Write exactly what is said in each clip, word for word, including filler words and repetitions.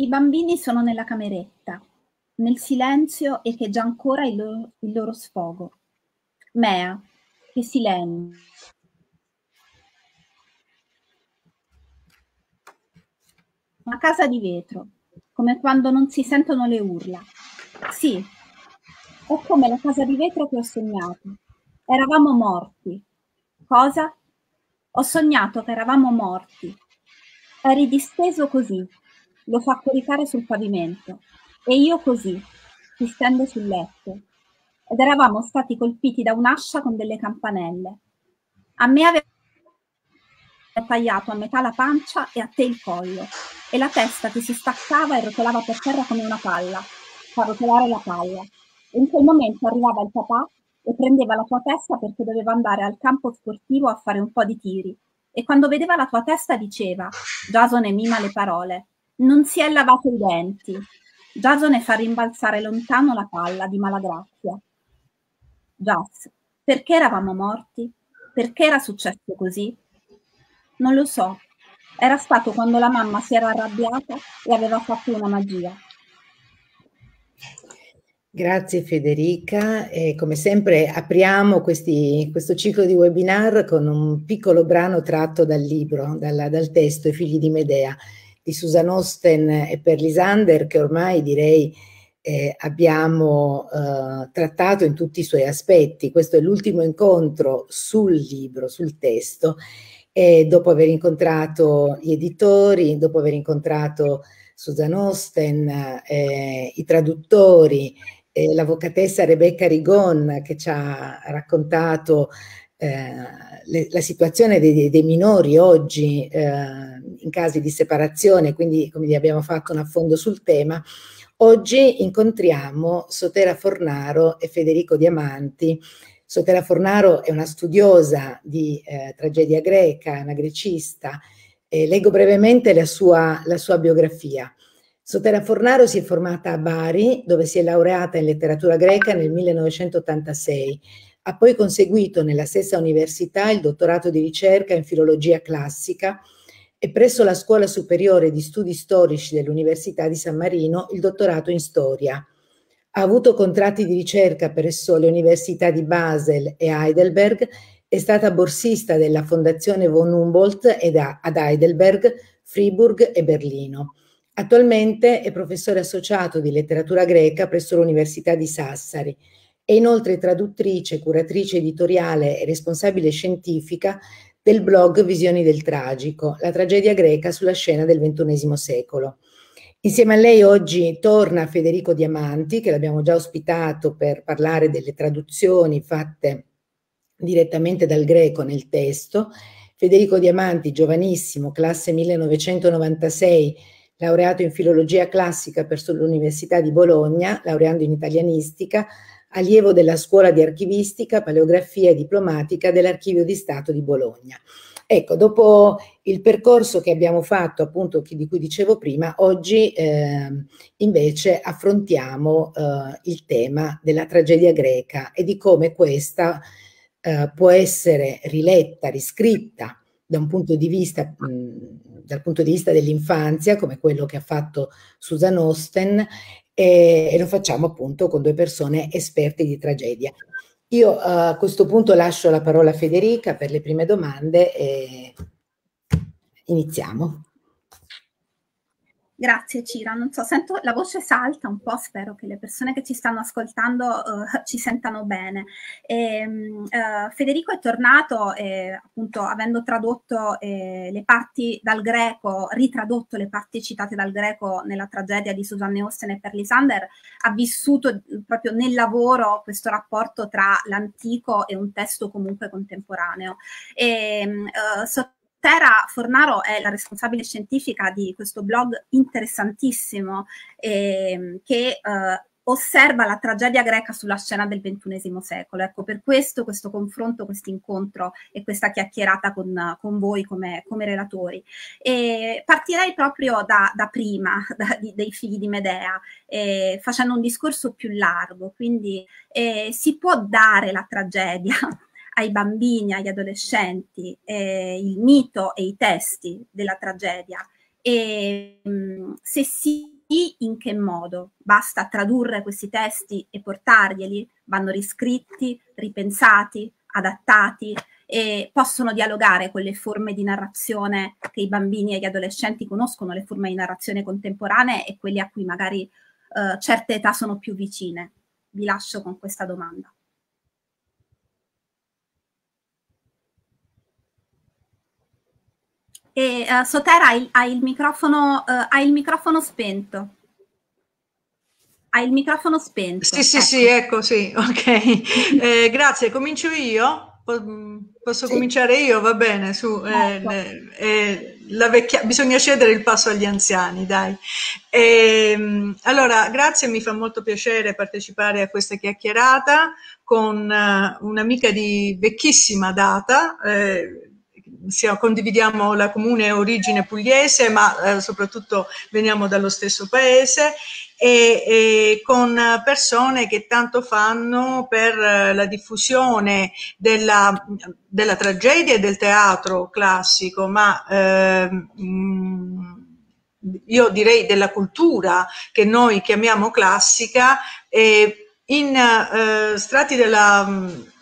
I bambini sono nella cameretta, nel silenzio echeggia ancora il loro, il loro sfogo. Mea, che silenzio. Una casa di vetro, come quando non si sentono le urla. Sì, è come la casa di vetro che ho sognato. Eravamo morti. Cosa? Ho sognato che eravamo morti. Eri disteso così. Lo fa coricare sul pavimento e io così, si stende sul letto, ed eravamo stati colpiti da un'ascia con delle campanelle. A me aveva tagliato a metà la pancia e a te il collo, e la testa che si staccava e rotolava per terra come una palla, fa rotolare la palla, e in quel momento arrivava il papà e prendeva la tua testa perché doveva andare al campo sportivo a fare un po' di tiri, e quando vedeva la tua testa diceva, Giasone mima le parole, non si è lavato i denti. Giasone fa rimbalzare lontano la palla di malagrazia. Gias, perché eravamo morti? Perché era successo così? Non lo so. Era stato quando la mamma si era arrabbiata e aveva fatto una magia. Grazie Federica. E come sempre apriamo questi, questo ciclo di webinar con un piccolo brano tratto dal libro, dal, dal testo I figli di Medea, di Suzanne Osten e Per Lysander, che ormai direi eh, abbiamo eh, trattato in tutti i suoi aspetti. Questo è l'ultimo incontro sul libro, sul testo, e dopo aver incontrato gli editori, dopo aver incontrato Suzanne Osten, eh, i traduttori, eh, l'avvocatessa Rebecca Rigon che ci ha raccontato Eh, le, la situazione dei, dei minori oggi eh, in casi di separazione, quindi come abbiamo fatto un affondo sul tema. Oggi incontriamo Sotera Fornaro e Federico Diamanti. Sotera Fornaro è una studiosa di eh, tragedia greca, una grecista. Eh, leggo brevemente la sua, la sua biografia. Sotera Fornaro si è formata a Bari, dove si è laureata in letteratura greca nel millenovecentottantasei. Ha poi conseguito nella stessa università il dottorato di ricerca in filologia classica e presso la Scuola Superiore di Studi Storici dell'Università di San Marino il dottorato in storia. Ha avuto contratti di ricerca presso le università di Basel e Heidelberg, è stata borsista della Fondazione von Humboldt ed ad Heidelberg, Friburg e Berlino. Attualmente è professore associato di letteratura greca presso l'Università di Sassari. È inoltre traduttrice, curatrice editoriale e responsabile scientifica del blog Visioni del Tragico, la tragedia greca sulla scena del ventunesimo secolo. Insieme a lei oggi torna Federico Diamanti, che l'abbiamo già ospitato per parlare delle traduzioni fatte direttamente dal greco nel testo. Federico Diamanti, giovanissimo, classe millenovecentonovantasei, laureato in filologia classica presso l'Università di Bologna, laureando in italianistica, allievo della Scuola di Archivistica, Paleografia e Diplomatica dell'Archivio di Stato di Bologna. Ecco, dopo il percorso che abbiamo fatto, appunto, di cui dicevo prima, oggi eh, invece affrontiamo eh, il tema della tragedia greca e di come questa eh, può essere riletta, riscritta da un punto di vista, mh, dal punto di vista dell'infanzia, come quello che ha fatto Suzanne Osten, e lo facciamo appunto con due persone esperte di tragedia. Io uh, a questo punto lascio la parola a Federica per le prime domande e iniziamo. Grazie Cira, non so, sento la voce salta un po', spero che le persone che ci stanno ascoltando uh, ci sentano bene. E, uh, Federico è tornato, eh, appunto, avendo tradotto eh, le parti dal greco, ritradotto le parti citate dal greco nella tragedia di Suzanne Osten e Per Lysander, ha vissuto proprio nel lavoro questo rapporto tra l'antico e un testo comunque contemporaneo. E, uh, so Sotera Fornaro è la responsabile scientifica di questo blog interessantissimo eh, che eh, osserva la tragedia greca sulla scena del ventunesimo secolo. Ecco, per questo questo confronto, questo incontro e questa chiacchierata con, con voi come, come relatori. E partirei proprio da, da prima, da, di, dei figli di Medea, eh, facendo un discorso più largo. Quindi eh, si può dare la tragedia ai bambini, agli adolescenti, eh, il mito e i testi della tragedia, E mh, se sì, in che modo? Basta tradurre questi testi e portarglieli? Vanno riscritti, ripensati, adattati e possono dialogare con le forme di narrazione che i bambini e gli adolescenti conoscono, le forme di narrazione contemporanee e quelle a cui magari eh, certe età sono più vicine. Vi lascio con questa domanda. E, uh, Sotera, hai, hai, il microfono, uh, hai il microfono spento. Hai il microfono spento. Sì, sì, ecco. sì, ecco, sì, ok. Eh, grazie, comincio io? Posso sì. cominciare io? Va bene, su. Ecco. Eh, eh, la vecchia... Bisogna cedere il passo agli anziani, dai. Eh, allora, grazie, mi fa molto piacere partecipare a questa chiacchierata con uh, un'amica di vecchissima data, eh, condividiamo la comune origine pugliese, ma eh, soprattutto veniamo dallo stesso paese, e, e con persone che tanto fanno per eh, la diffusione della, della tragedia e del teatro classico, ma eh, mh, io direi della cultura che noi chiamiamo classica, eh, in eh, strati della... Mh,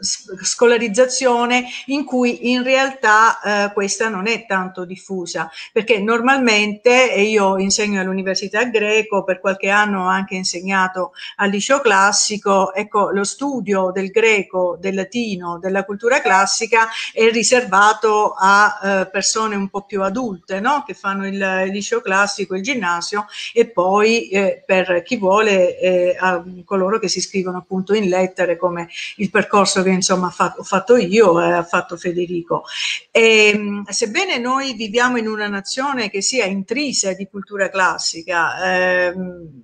scolarizzazione in cui in realtà eh, questa non è tanto diffusa, perché normalmente, e io insegno all'università greco, per qualche anno ho anche insegnato al liceo classico, ecco, lo studio del greco, del latino, della cultura classica è riservato a eh, persone un po' più adulte, no? Che fanno il, il liceo classico, il ginnasio e poi eh, per chi vuole eh, a coloro che si iscrivono appunto in lettere, come il percorso che Che, insomma ho fatto io e eh, ha fatto Federico. E, sebbene noi viviamo in una nazione che sia intrisa di cultura classica, eh,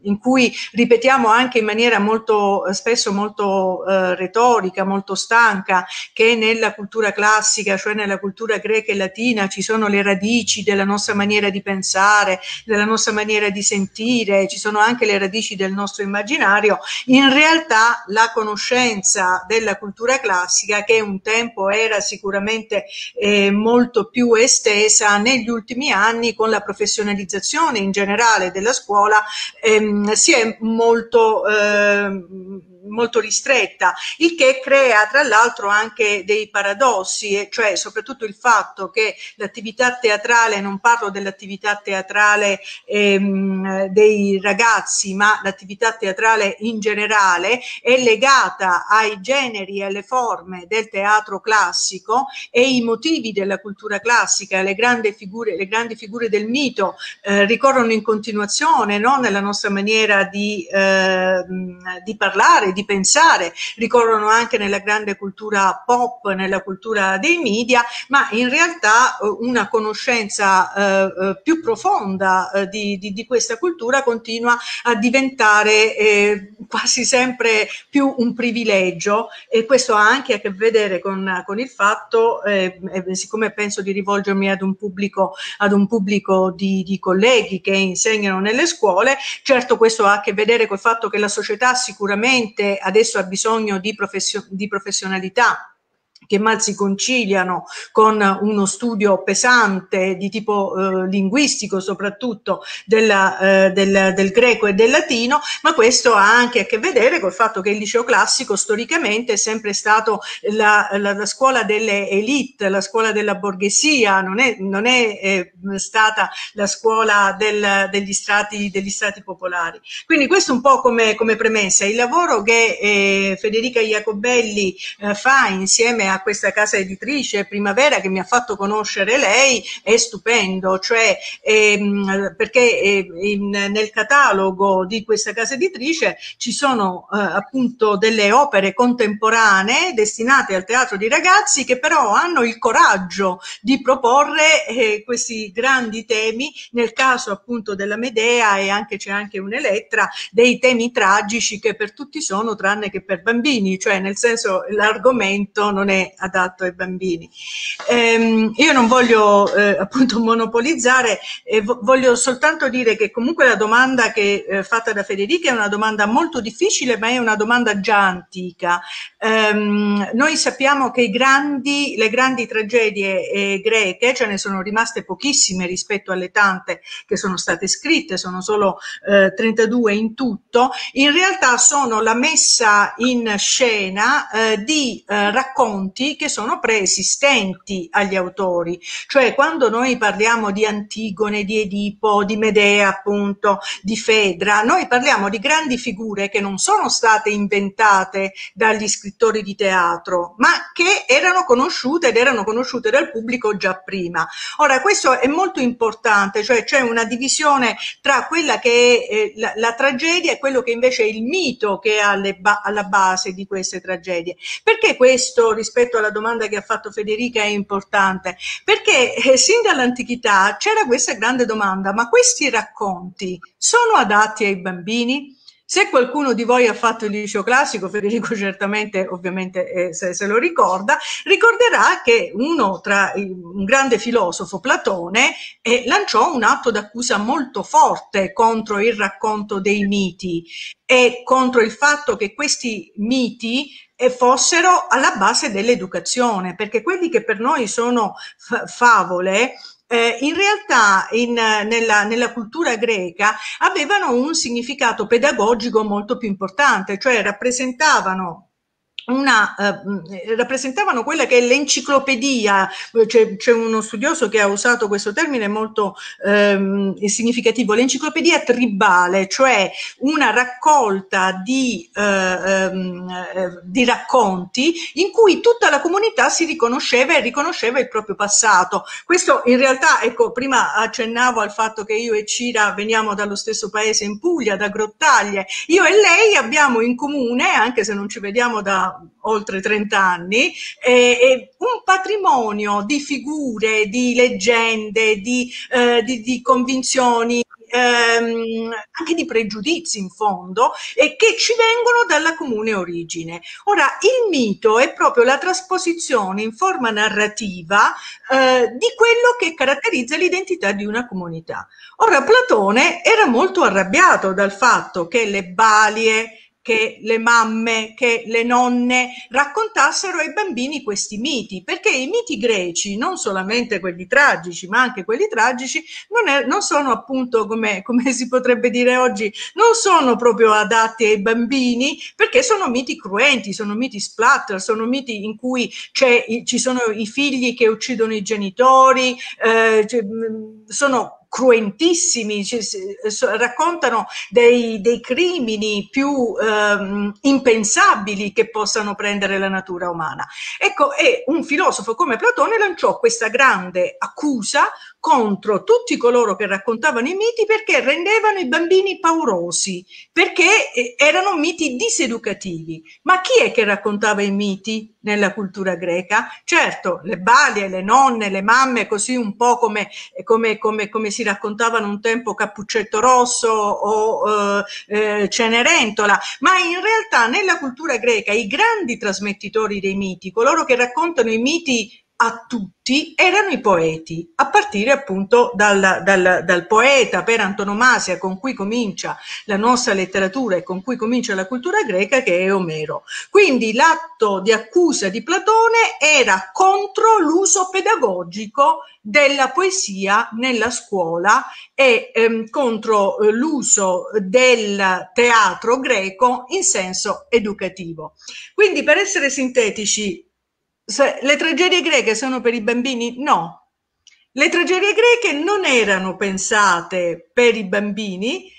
in cui ripetiamo anche in maniera molto spesso molto eh, retorica, molto stanca, che nella cultura classica, cioè nella cultura greca e latina, ci sono le radici della nostra maniera di pensare, della nostra maniera di sentire, ci sono anche le radici del nostro immaginario, in realtà la conoscenza della cultura classica, che un tempo era sicuramente eh, molto più estesa, negli ultimi anni con la professionalizzazione in generale della scuola ehm, si è molto eh, molto ristretta, il che crea tra l'altro anche dei paradossi, e cioè soprattutto il fatto che l'attività teatrale, non parlo dell'attività teatrale ehm, dei ragazzi, ma l'attività teatrale in generale è legata ai generi e alle forme del teatro classico e i motivi della cultura classica, le grandi figure, le grandi figure del mito eh, ricorrono in continuazione, no? Nella nostra maniera di, eh, di parlare, di pensare, ricorrono anche nella grande cultura pop, nella cultura dei media, ma in realtà una conoscenza eh, più profonda eh, di, di, di questa cultura continua a diventare eh, quasi sempre più un privilegio, e questo ha anche a che vedere con, con il fatto, eh, siccome penso di rivolgermi ad un pubblico, ad un pubblico di, di colleghi che insegnano nelle scuole, certo questo ha a che vedere col fatto che la società sicuramente adesso ha bisogno di, profession- di professionalità che mal si conciliano con uno studio pesante di tipo eh, linguistico, soprattutto della, eh, del, del greco e del latino, ma questo ha anche a che vedere col fatto che il liceo classico storicamente è sempre stato la, la, la scuola delle élite, la scuola della borghesia, non è, non è eh, stata la scuola del, degli, strati, degli strati popolari. Quindi questo un po' come, come premessa. Il lavoro che eh, Federica Iacobelli eh, fa insieme a a questa casa editrice Primavera, che mi ha fatto conoscere lei, è stupendo, cioè ehm, perché eh, in, nel catalogo di questa casa editrice ci sono eh, appunto delle opere contemporanee destinate al teatro di ragazzi, che però hanno il coraggio di proporre eh, questi grandi temi, nel caso appunto della Medea, e anche c'è anche un'Elettra, dei temi tragici che per tutti sono tranne che per bambini, cioè nel senso l'argomento non è è adatto ai bambini. Ehm, io non voglio eh, appunto monopolizzare, eh, voglio soltanto dire che comunque la domanda che eh, fatta da Federica è una domanda molto difficile, ma è una domanda già antica. Ehm, noi sappiamo che i grandi, le grandi tragedie eh, greche, cioè ne sono rimaste pochissime rispetto alle tante che sono state scritte, sono solo eh, trentadue in tutto, in realtà sono la messa in scena eh, di eh, racconti che sono preesistenti agli autori, cioè quando noi parliamo di Antigone, di Edipo, di Medea appunto, di Fedra, noi parliamo di grandi figure che non sono state inventate dagli scrittori di teatro, ma che erano conosciute ed erano conosciute dal pubblico già prima. Ora questo è molto importante, cioè c'è una divisione tra quella che è eh, la, la tragedia e quello che invece è il mito che è alle ba- alla base di queste tragedie. Perché questo, rispetto alla domanda che ha fatto Federica, è importante? Perché eh, sin dall'antichità c'era questa grande domanda: ma questi racconti sono adatti ai bambini? Se qualcuno di voi ha fatto il liceo classico, Federico certamente ovviamente eh, se, se lo ricorda, ricorderà che uno tra un grande filosofo, Platone, eh, lanciò un atto d'accusa molto forte contro il racconto dei miti e contro il fatto che questi miti e fossero alla base dell'educazione, perché quelli che per noi sono favole Eh, in realtà in, nella, nella cultura greca avevano un significato pedagogico molto più importante, cioè rappresentavano Una, eh, rappresentavano quella che è l'enciclopedia. C'è uno studioso che ha usato questo termine molto ehm, significativo, l'enciclopedia tribale, cioè una raccolta di, eh, ehm, eh, di racconti in cui tutta la comunità si riconosceva e riconosceva il proprio passato. Questo in realtà, ecco, prima accennavo al fatto che io e Cira veniamo dallo stesso paese in Puglia, da Grottaglie. Io e lei abbiamo in comune, anche se non ci vediamo da oltre trent'anni, eh, eh, un patrimonio di figure, di leggende, di, eh, di, di convinzioni, ehm, anche di pregiudizi in fondo, e che ci vengono dalla comune origine. Ora, il mito è proprio la trasposizione in forma narrativa eh, di quello che caratterizza l'identità di una comunità. Ora, Platone era molto arrabbiato dal fatto che le balie, che le mamme, che le nonne raccontassero ai bambini questi miti, perché i miti greci, non solamente quelli tragici, ma anche quelli tragici, non, è, non sono appunto, come, come si potrebbe dire oggi, non sono proprio adatti ai bambini, perché sono miti cruenti, sono miti splatter, sono miti in cui c'è, ci sono i figli che uccidono i genitori, eh, sono cruentissimi, cioè, raccontano dei, dei crimini più ehm, impensabili che possano prendere la natura umana. Ecco, e un filosofo come Platone lanciò questa grande accusa contro tutti coloro che raccontavano i miti, perché rendevano i bambini paurosi, perché erano miti diseducativi. Ma chi è che raccontava i miti nella cultura greca? Certo, le balie, le nonne, le mamme, così un po' come, come, come, come si raccontavano un tempo Cappuccetto Rosso o eh, Cenerentola, ma in realtà nella cultura greca i grandi trasmettitori dei miti, coloro che raccontano i miti a tutti, erano i poeti, a partire appunto dal, dal, dal poeta per antonomasia con cui comincia la nostra letteratura e con cui comincia la cultura greca, che è Omero. Quindi l'atto di accusa di Platone era contro l'uso pedagogico della poesia nella scuola e ehm, contro eh, l'uso del teatro greco in senso educativo. Quindi, per essere sintetici, se le tragedie greche sono per i bambini? No, le tragedie greche non erano pensate per i bambini,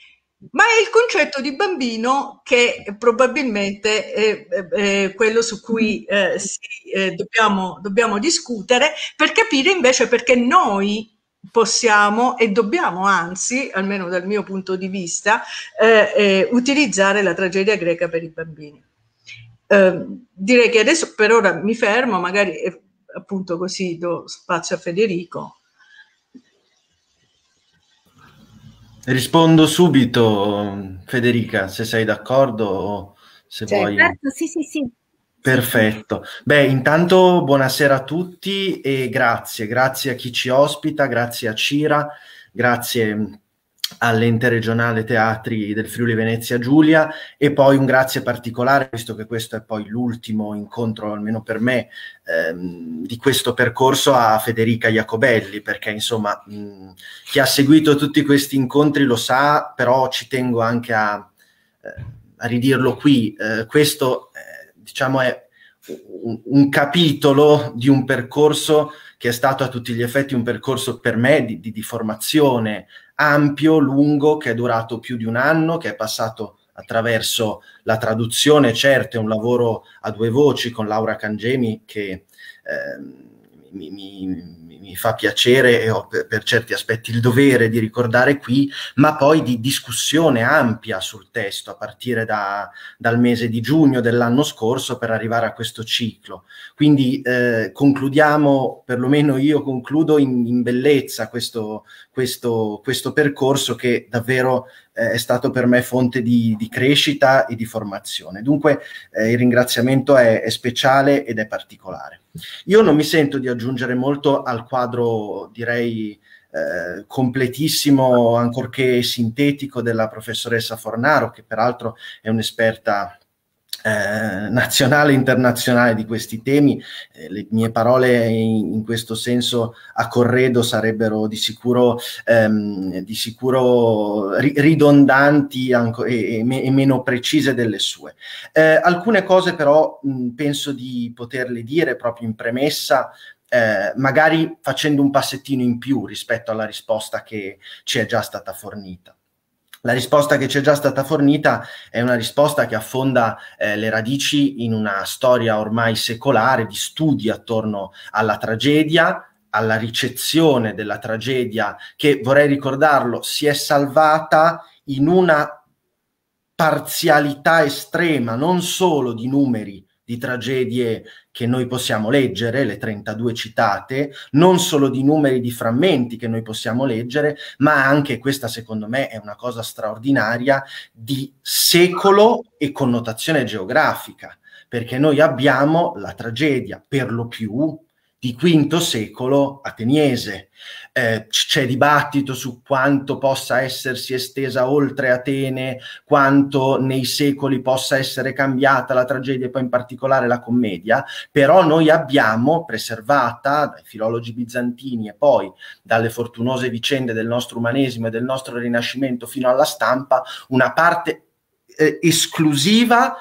ma è il concetto di bambino che probabilmente è, è quello su cui eh, sì, eh, dobbiamo, dobbiamo discutere, per capire invece perché noi possiamo e dobbiamo, anzi, almeno dal mio punto di vista, eh, eh, utilizzare la tragedia greca per i bambini. Eh, direi che adesso per ora mi fermo, magari eh, appunto così do spazio a Federico. Rispondo subito, Federica, se sei d'accordo, se vuoi. Certo, sì, sì, sì. Perfetto. Beh, intanto buonasera a tutti e grazie, grazie a chi ci ospita, grazie a Cira, grazie all'Ente Regionale Teatri del Friuli Venezia Giulia e poi un grazie particolare, visto che questo è poi l'ultimo incontro, almeno per me, ehm, di questo percorso a Federica Iacobelli, perché insomma mh, chi ha seguito tutti questi incontri lo sa, però ci tengo anche a, eh, a ridirlo qui, eh, questo è diciamo è un, un capitolo di un percorso che è stato a tutti gli effetti un percorso per me di, di, di formazione ampio, lungo, che è durato più di un anno, che è passato attraverso la traduzione, certo è un lavoro a due voci con Laura Cangemi che eh, mi, mi, mi fa piacere e ho per, per certi aspetti il dovere di ricordare qui, ma poi di discussione ampia sul testo a partire da, dal mese di giugno dell'anno scorso per arrivare a questo ciclo. Quindi eh, concludiamo, perlomeno io concludo in, in bellezza questo Questo, questo percorso che davvero eh, è stato per me fonte di, di crescita e di formazione. Dunque eh, il ringraziamento è, è speciale ed è particolare. Io non mi sento di aggiungere molto al quadro, direi, eh, completissimo, ancorché sintetico, della professoressa Fornaro, che peraltro è un'esperta Eh, nazionale e internazionale di questi temi. Eh, le mie parole in, in questo senso a corredo sarebbero di sicuro, ehm, di sicuro ri ridondanti e, e, me e meno precise delle sue. Eh, alcune cose però mh, penso di poterle dire proprio in premessa, Eh, magari facendo un passettino in più rispetto alla risposta che ci è già stata fornita. La risposta che ci è già stata fornita è una risposta che affonda eh, le radici in una storia ormai secolare di studi attorno alla tragedia, alla ricezione della tragedia, che, vorrei ricordarlo, si è salvata in una parzialità estrema, non solo di numeri di tragedie che noi possiamo leggere, le trentadue citate, non solo di numeri di frammenti che noi possiamo leggere, ma anche, questa secondo me è una cosa straordinaria, di secolo e connotazione geografica, perché noi abbiamo la tragedia per lo più di quinto secolo ateniese. Eh, c'è dibattito su quanto possa essersi estesa oltre Atene, quanto nei secoli possa essere cambiata la tragedia e poi in particolare la commedia, però noi abbiamo preservata dai filologi bizantini e poi dalle fortunose vicende del nostro umanesimo e del nostro Rinascimento fino alla stampa una parte eh, esclusiva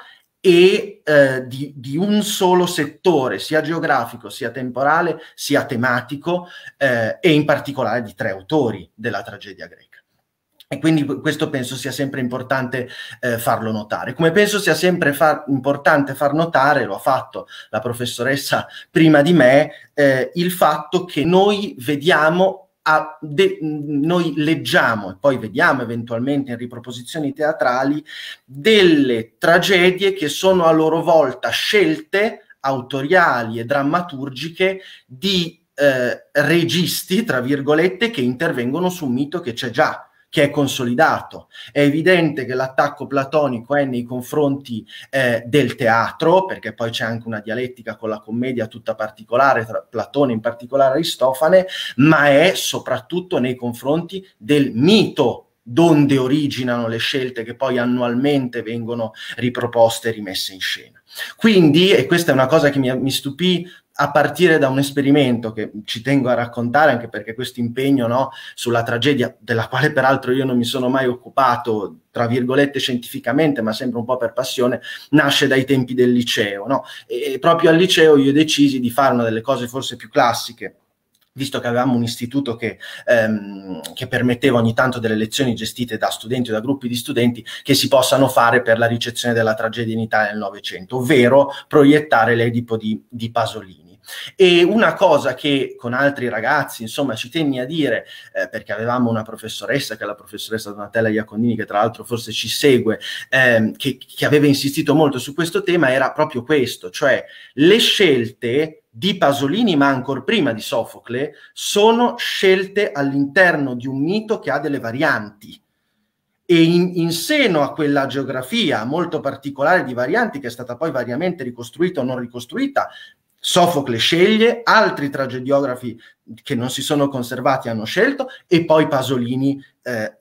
e eh, di, di un solo settore, sia geografico, sia temporale, sia tematico, eh, e in particolare di tre autori della tragedia greca. E quindi questo penso sia sempre importante eh, farlo notare. Come penso sia sempre far, importante far notare, lo ha fatto la professoressa prima di me, eh, il fatto che noi vediamo A de, noi leggiamo e poi vediamo eventualmente in riproposizioni teatrali delle tragedie che sono a loro volta scelte autoriali e drammaturgiche di eh, registi, tra virgolette, che intervengono su un mito che c'è già, che è consolidato. È evidente che l'attacco platonico è nei confronti eh, del teatro, perché poi c'è anche una dialettica con la commedia tutta particolare, tra Platone in particolare Aristofane, ma è soprattutto nei confronti del mito, donde originano le scelte che poi annualmente vengono riproposte e rimesse in scena. Quindi, e questa è una cosa che mi, mi stupì a partire da un esperimento che ci tengo a raccontare, anche perché questo impegno, no, sulla tragedia, della quale peraltro io non mi sono mai occupato, tra virgolette, scientificamente, ma sempre un po' per passione, nasce dai tempi del liceo, no? E proprio al liceo io decisi di fare una delle cose forse più classiche, visto che avevamo un istituto che, ehm, che permetteva ogni tanto delle lezioni gestite da studenti o da gruppi di studenti che si possano fare per la ricezione della tragedia in Italia nel Novecento, ovvero proiettare l'Edipo di, di Pasolini. E una cosa che con altri ragazzi, insomma, ci tenni a dire, eh, perché avevamo una professoressa, che è la professoressa Donatella Iacondini, che tra l'altro forse ci segue, ehm, che, che aveva insistito molto su questo tema, era proprio questo, cioè le scelte di Pasolini, ma ancor prima di Sofocle, sono scelte all'interno di un mito che ha delle varianti. e in, in seno a quella geografia molto particolare di varianti, che è stata poi variamente ricostruita o non ricostruita, Sofocle sceglie, altri tragediografi che non si sono conservati hanno scelto, e poi Pasolini eh,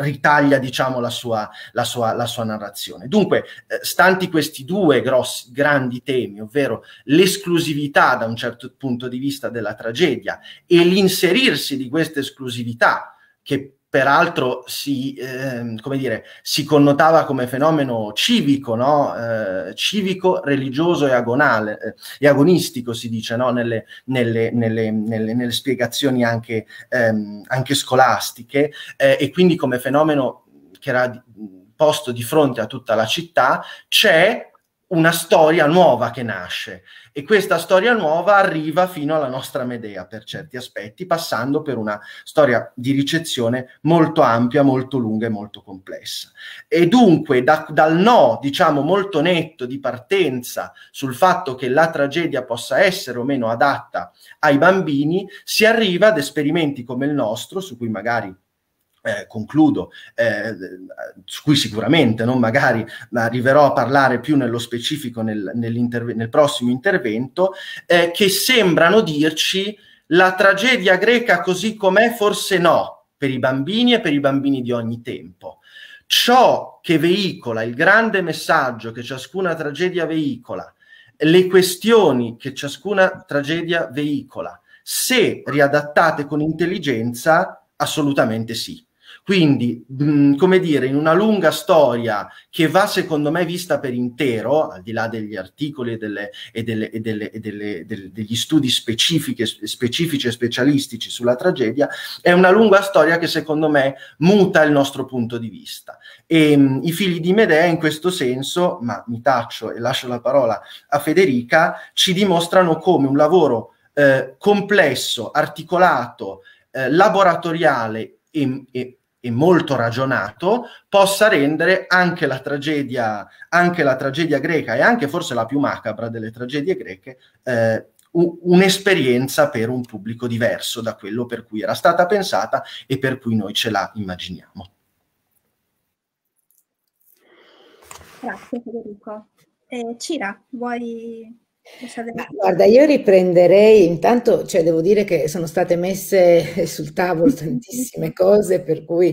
ritaglia, diciamo, la sua, la sua, la sua narrazione. Dunque, eh, stanti questi due grossi, grandi temi, ovvero l'esclusività da un certo punto di vista della tragedia e l'inserirsi di questa esclusività, che peraltro si, eh, come dire, si connotava come fenomeno civico, no? eh, civico, religioso e agonale, eh, e agonistico, si dice, no? nelle, nelle, nelle, nelle, nelle spiegazioni anche, ehm, anche scolastiche, eh, e quindi come fenomeno che era posto di fronte a tutta la città, c'è una storia nuova che nasce, e questa storia nuova arriva fino alla nostra Medea per certi aspetti, passando per una storia di ricezione molto ampia, molto lunga e molto complessa. E dunque da, dal no, diciamo, molto netto di partenza sul fatto che la tragedia possa essere o meno adatta ai bambini, si arriva ad esperimenti come il nostro, su cui magari Eh, concludo, eh, su cui sicuramente, non magari, ma arriverò a parlare più nello specifico nel, nel prossimo intervento, eh, che sembrano dirci: la tragedia greca così com'è forse no, per i bambini e per i bambini di ogni tempo. Ciò che veicola, il grande messaggio che ciascuna tragedia veicola, le questioni che ciascuna tragedia veicola, se riadattate con intelligenza, assolutamente sì. Quindi, mh, come dire, in una lunga storia che va, secondo me, vista per intero, al di là degli articoli e, delle, e, delle, e, delle, e delle, del, degli studi specifici, specifici e specialistici sulla tragedia, è una lunga storia che, secondo me, muta il nostro punto di vista. E mh, I figli di Medea, in questo senso, ma mi taccio e lascio la parola a Federica, ci dimostrano come un lavoro eh, complesso, articolato, eh, laboratoriale e, e e molto ragionato possa rendere anche la tragedia, anche la tragedia greca, e anche forse la più macabra delle tragedie greche, eh, un'esperienza per un pubblico diverso da quello per cui era stata pensata e per cui noi ce la immaginiamo. Grazie Federico. Eh, Cira, vuoi... Ma guarda, io riprenderei intanto, cioè devo dire che sono state messe sul tavolo tantissime cose, per cui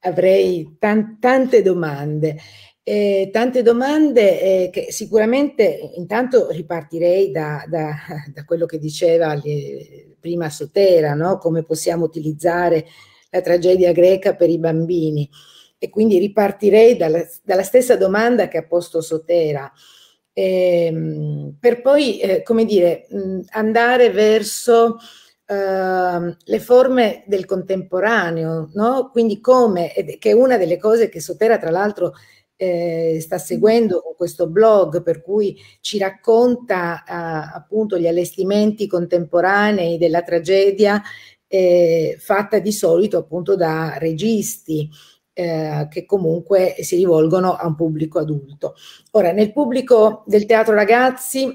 avrei tan tante domande, eh, tante domande eh, che sicuramente intanto ripartirei da, da, da quello che diceva le, prima Sotera, no? Come possiamo utilizzare la tragedia greca per i bambini, e quindi ripartirei dalla, dalla stessa domanda che ha posto Sotera. Eh, per poi, eh, come dire, mh, andare verso eh, le forme del contemporaneo, no? Quindi come, ed, che è una delle cose che Sotera tra l'altro eh, sta seguendo con questo blog, per cui ci racconta eh, appunto gli allestimenti contemporanei della tragedia, eh, fatta di solito appunto da registi, Eh, che comunque si rivolgono a un pubblico adulto. Ora, nel pubblico del teatro ragazzi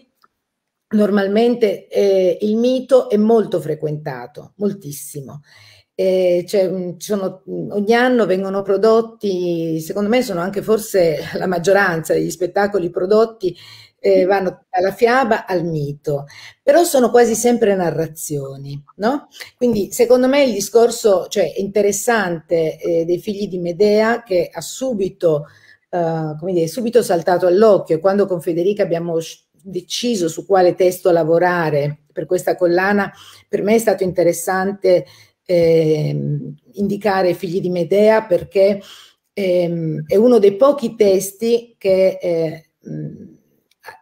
normalmente eh, il mito è molto frequentato, moltissimo. Eh, cioè, sono, ogni anno vengono prodotti, secondo me sono anche forse la maggioranza degli spettacoli prodotti, eh, vanno dalla fiaba al mito, però sono quasi sempre narrazioni, no? Quindi secondo me il discorso, cioè, interessante eh, dei figli di Medea, che ha subito, eh, come dire, subito saltato all'occhio, e quando con Federica abbiamo deciso su quale testo lavorare per questa collana, per me è stato interessante eh, indicare i figli di Medea, perché eh, è uno dei pochi testi che eh, mh,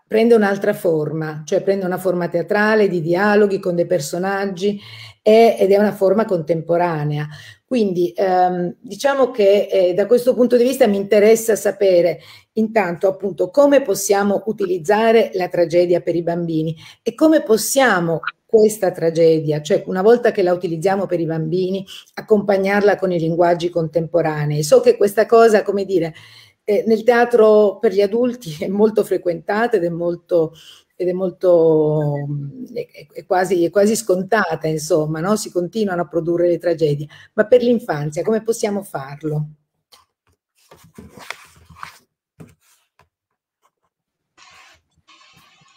prende un'altra forma, cioè prende una forma teatrale, di dialoghi con dei personaggi, e, ed è una forma contemporanea. Quindi ehm, diciamo che eh, da questo punto di vista mi interessa sapere intanto appunto come possiamo utilizzare la tragedia per i bambini, e come possiamo questa tragedia, cioè una volta che la utilizziamo per i bambini, accompagnarla con i linguaggi contemporanei. So che questa cosa, come dire, Eh, nel teatro per gli adulti è molto frequentata ed è molto, ed è, molto è, è, quasi, è quasi scontata, insomma, no? Si continuano a produrre le tragedie, ma per l'infanzia come possiamo farlo?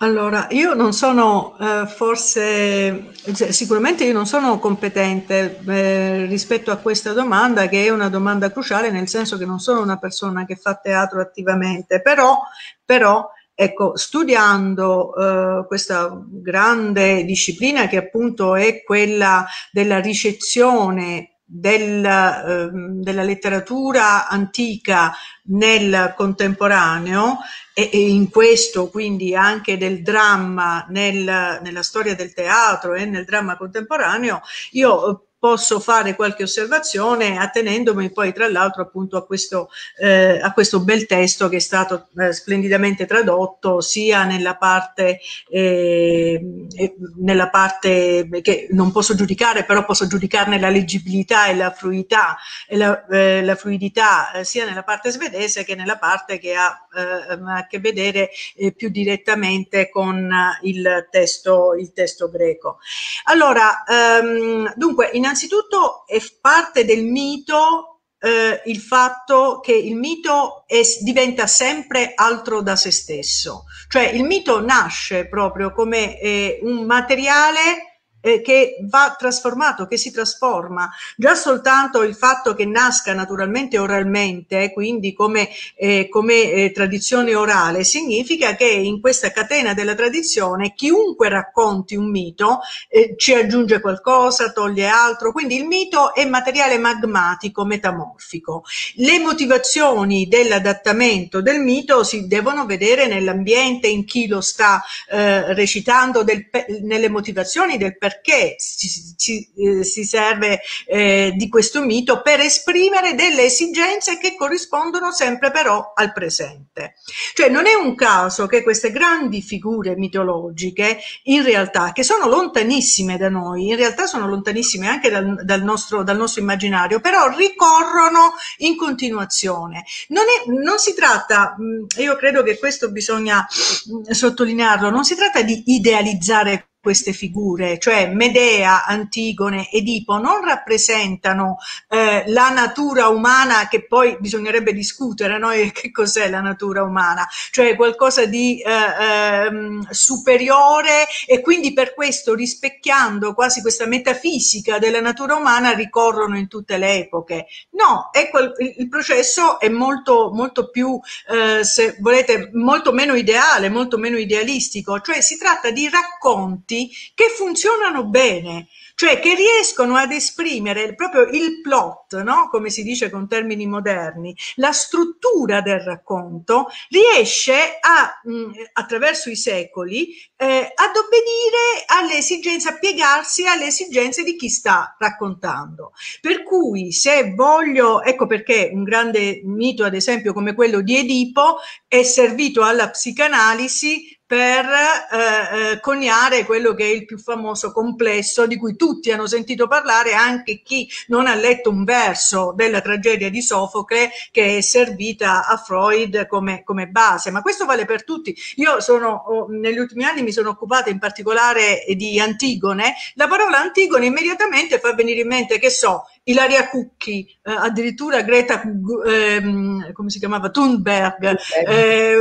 Allora, io non sono eh, forse, sicuramente io non sono competente eh, rispetto a questa domanda, che è una domanda cruciale, nel senso che non sono una persona che fa teatro attivamente, però, però ecco, studiando eh, questa grande disciplina che appunto è quella della ricezione Della, eh, della letteratura antica nel contemporaneo e, e in questo quindi anche del dramma nel, nella storia del teatro e nel dramma contemporaneo, io posso fare qualche osservazione attenendomi poi tra l'altro appunto a questo, eh, a questo bel testo che è stato eh, splendidamente tradotto sia nella parte, eh, nella parte che non posso giudicare, però posso giudicarne la leggibilità e la fluidità, e la, eh, la fluidità eh, sia nella parte svedese che nella parte che ha eh, a che vedere eh, più direttamente con il testo, il testo greco. Allora, ehm, dunque, in Innanzitutto è parte del mito eh, il fatto che il mito è, diventa sempre altro da se stesso, cioè il mito nasce proprio come eh, un materiale eh, che va trasformato, che si trasforma. Già soltanto il fatto che nasca naturalmente oralmente, quindi come, eh, come eh, tradizione orale, significa che in questa catena della tradizione chiunque racconti un mito eh, ci aggiunge qualcosa, toglie altro, quindi il mito è materiale magmatico, metamorfico. Le motivazioni dell'adattamento del mito si devono vedere nell'ambiente, in chi lo sta eh, recitando, del, nelle motivazioni del personaggio, perché si, ci, eh, si serve eh, di questo mito per esprimere delle esigenze che corrispondono sempre però al presente. Cioè non è un caso che queste grandi figure mitologiche in realtà, che sono lontanissime da noi, in realtà sono lontanissime anche dal, dal, nostro, dal nostro immaginario, però ricorrono in continuazione. Non, è, non si tratta, io credo che questo bisogna sottolinearlo, non si tratta di idealizzare queste figure, cioè Medea, Antigone, Edipo non rappresentano eh, la natura umana, che poi bisognerebbe discutere, no? Che cos'è la natura umana, cioè qualcosa di eh, eh, superiore, e quindi per questo, rispecchiando quasi questa metafisica della natura umana, ricorrono in tutte le epoche. No, è quel, il processo è molto, molto più, eh, se volete, molto meno ideale, molto meno idealistico, cioè si tratta di racconti che funzionano bene, cioè che riescono ad esprimere proprio il plot, no? Come si dice con termini moderni, la struttura del racconto riesce a, mh, attraverso i secoli eh, ad obbedire alle esigenze, a piegarsi alle esigenze di chi sta raccontando. Per cui se voglio, ecco perché un grande mito ad esempio come quello di Edipo è servito alla psicanalisi per eh, coniare quello che è il più famoso complesso di cui tutti hanno sentito parlare, anche chi non ha letto un verso della tragedia di Sofocle, che è servita a Freud come, come base, ma questo vale per tutti. Io sono, negli ultimi anni mi sono occupata in particolare di Antigone. La parola Antigone immediatamente fa venire in mente, che so, Ilaria Cucchi, eh, addirittura Greta, eh, come si chiamava, Thunberg, eh, eh,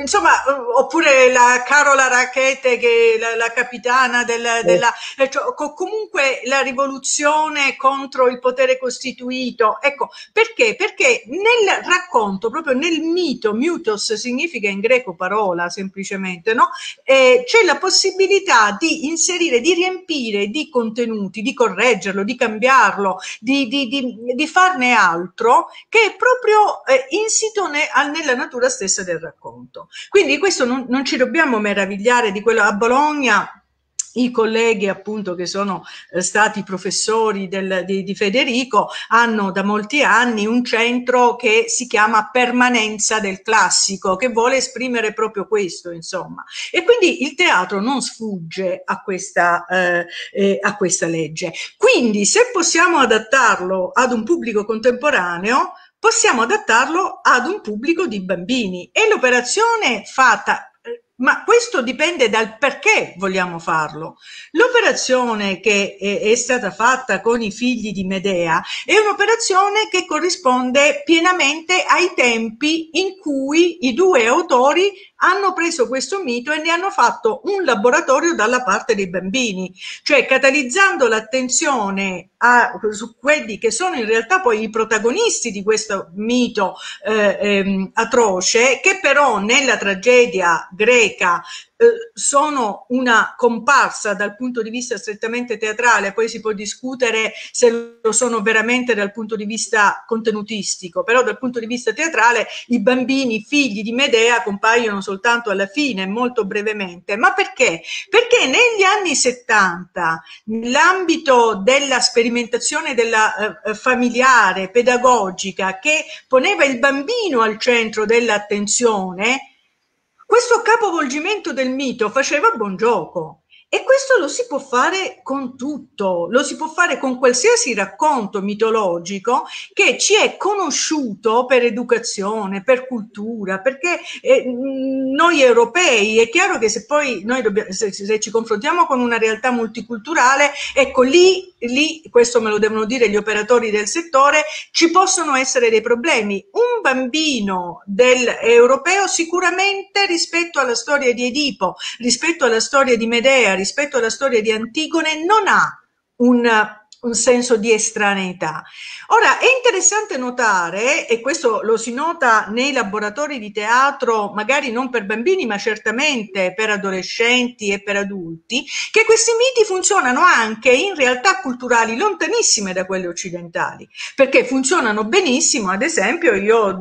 insomma, oppure la Carola Rackete, che è la, la capitana della, della eh, cioè, comunque la rivoluzione contro il potere costituito. Ecco, perché? Perché nel racconto, proprio nel mito, mythos significa in greco parola semplicemente, no? Eh, c'è la possibilità di inserire, di riempire di contenuti, di correggerlo, di cambiarlo, Di, di, di, di farne altro, che è proprio eh, insito ne, nella natura stessa del racconto. Quindi questo non, non ci dobbiamo meravigliare di quello. A Bologna i colleghi appunto che sono eh, stati professori del, di, di Federico hanno da molti anni un centro che si chiama Permanenza del Classico, che vuole esprimere proprio questo, insomma. E quindi il teatro non sfugge a questa, eh, eh, a questa legge. Quindi se possiamo adattarlo ad un pubblico contemporaneo, possiamo adattarlo ad un pubblico di bambini. E l'operazione fatta Ma questo dipende dal perché vogliamo farlo. L'operazione che è stata fatta con I figli di Medea è un'operazione che corrisponde pienamente ai tempi in cui i due autori hanno preso questo mito e ne hanno fatto un laboratorio dalla parte dei bambini, cioè catalizzando l'attenzione a, su quelli che sono in realtà poi i protagonisti di questo mito eh, ehm, atroce, che però nella tragedia greca eh, sono una comparsa dal punto di vista strettamente teatrale. Poi si può discutere se lo sono veramente dal punto di vista contenutistico, però dal punto di vista teatrale i bambini figli di Medea compaiono soltanto alla fine, molto brevemente. Ma perché? Perché negli anni settanta, nell'ambito della sperimentazione della eh, familiare, pedagogica, che poneva il bambino al centro dell'attenzione, questo capovolgimento del mito faceva buon gioco. E questo lo si può fare con tutto, lo si può fare con qualsiasi racconto mitologico che ci è conosciuto per educazione, per cultura, perché eh, noi europei, è chiaro che se poi noi dobbiamo, se, se ci confrontiamo con una realtà multiculturale, ecco lì, lì, questo me lo devono dire gli operatori del settore, ci possono essere dei problemi. Un bambino del europeo sicuramente rispetto alla storia di Edipo, rispetto alla storia di Medea, rispetto alla storia di Antigone, non ha un, un senso di estraneità. Ora è interessante notare, e questo lo si nota nei laboratori di teatro, magari non per bambini ma certamente per adolescenti e per adulti, che questi miti funzionano anche in realtà culturali lontanissime da quelle occidentali, perché funzionano benissimo. Ad esempio, io ho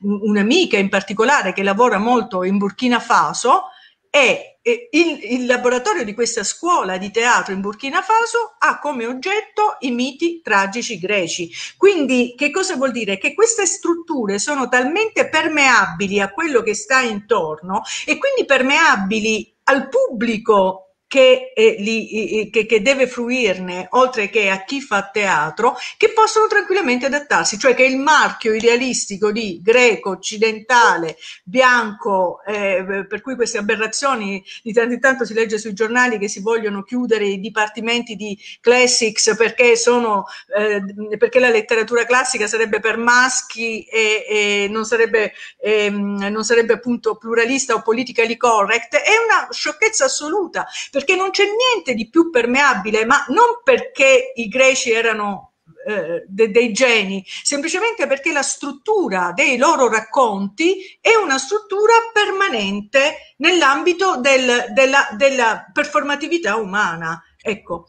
un'amica in particolare che lavora molto in Burkina Faso, e Il, il laboratorio di questa scuola di teatro in Burkina Faso ha come oggetto i miti tragici greci. Quindi che cosa vuol dire? Che queste strutture sono talmente permeabili a quello che sta intorno e quindi permeabili al pubblico Che, eh, li, eh, che, che deve fruirne, oltre che a chi fa teatro, che possono tranquillamente adattarsi, cioè che il marchio idealistico di greco, occidentale, bianco, eh, per cui queste aberrazioni di tanto in tanto si legge sui giornali che si vogliono chiudere i dipartimenti di classics perché sono eh, perché la letteratura classica sarebbe per maschi e, e non sarebbe e, non sarebbe appunto pluralista o politically correct, è una sciocchezza assoluta, perché non c'è niente di più permeabile, ma non perché i greci erano eh, de- dei geni, semplicemente perché la struttura dei loro racconti è una struttura permanente nell'ambito del, della, della performatività umana. Ecco,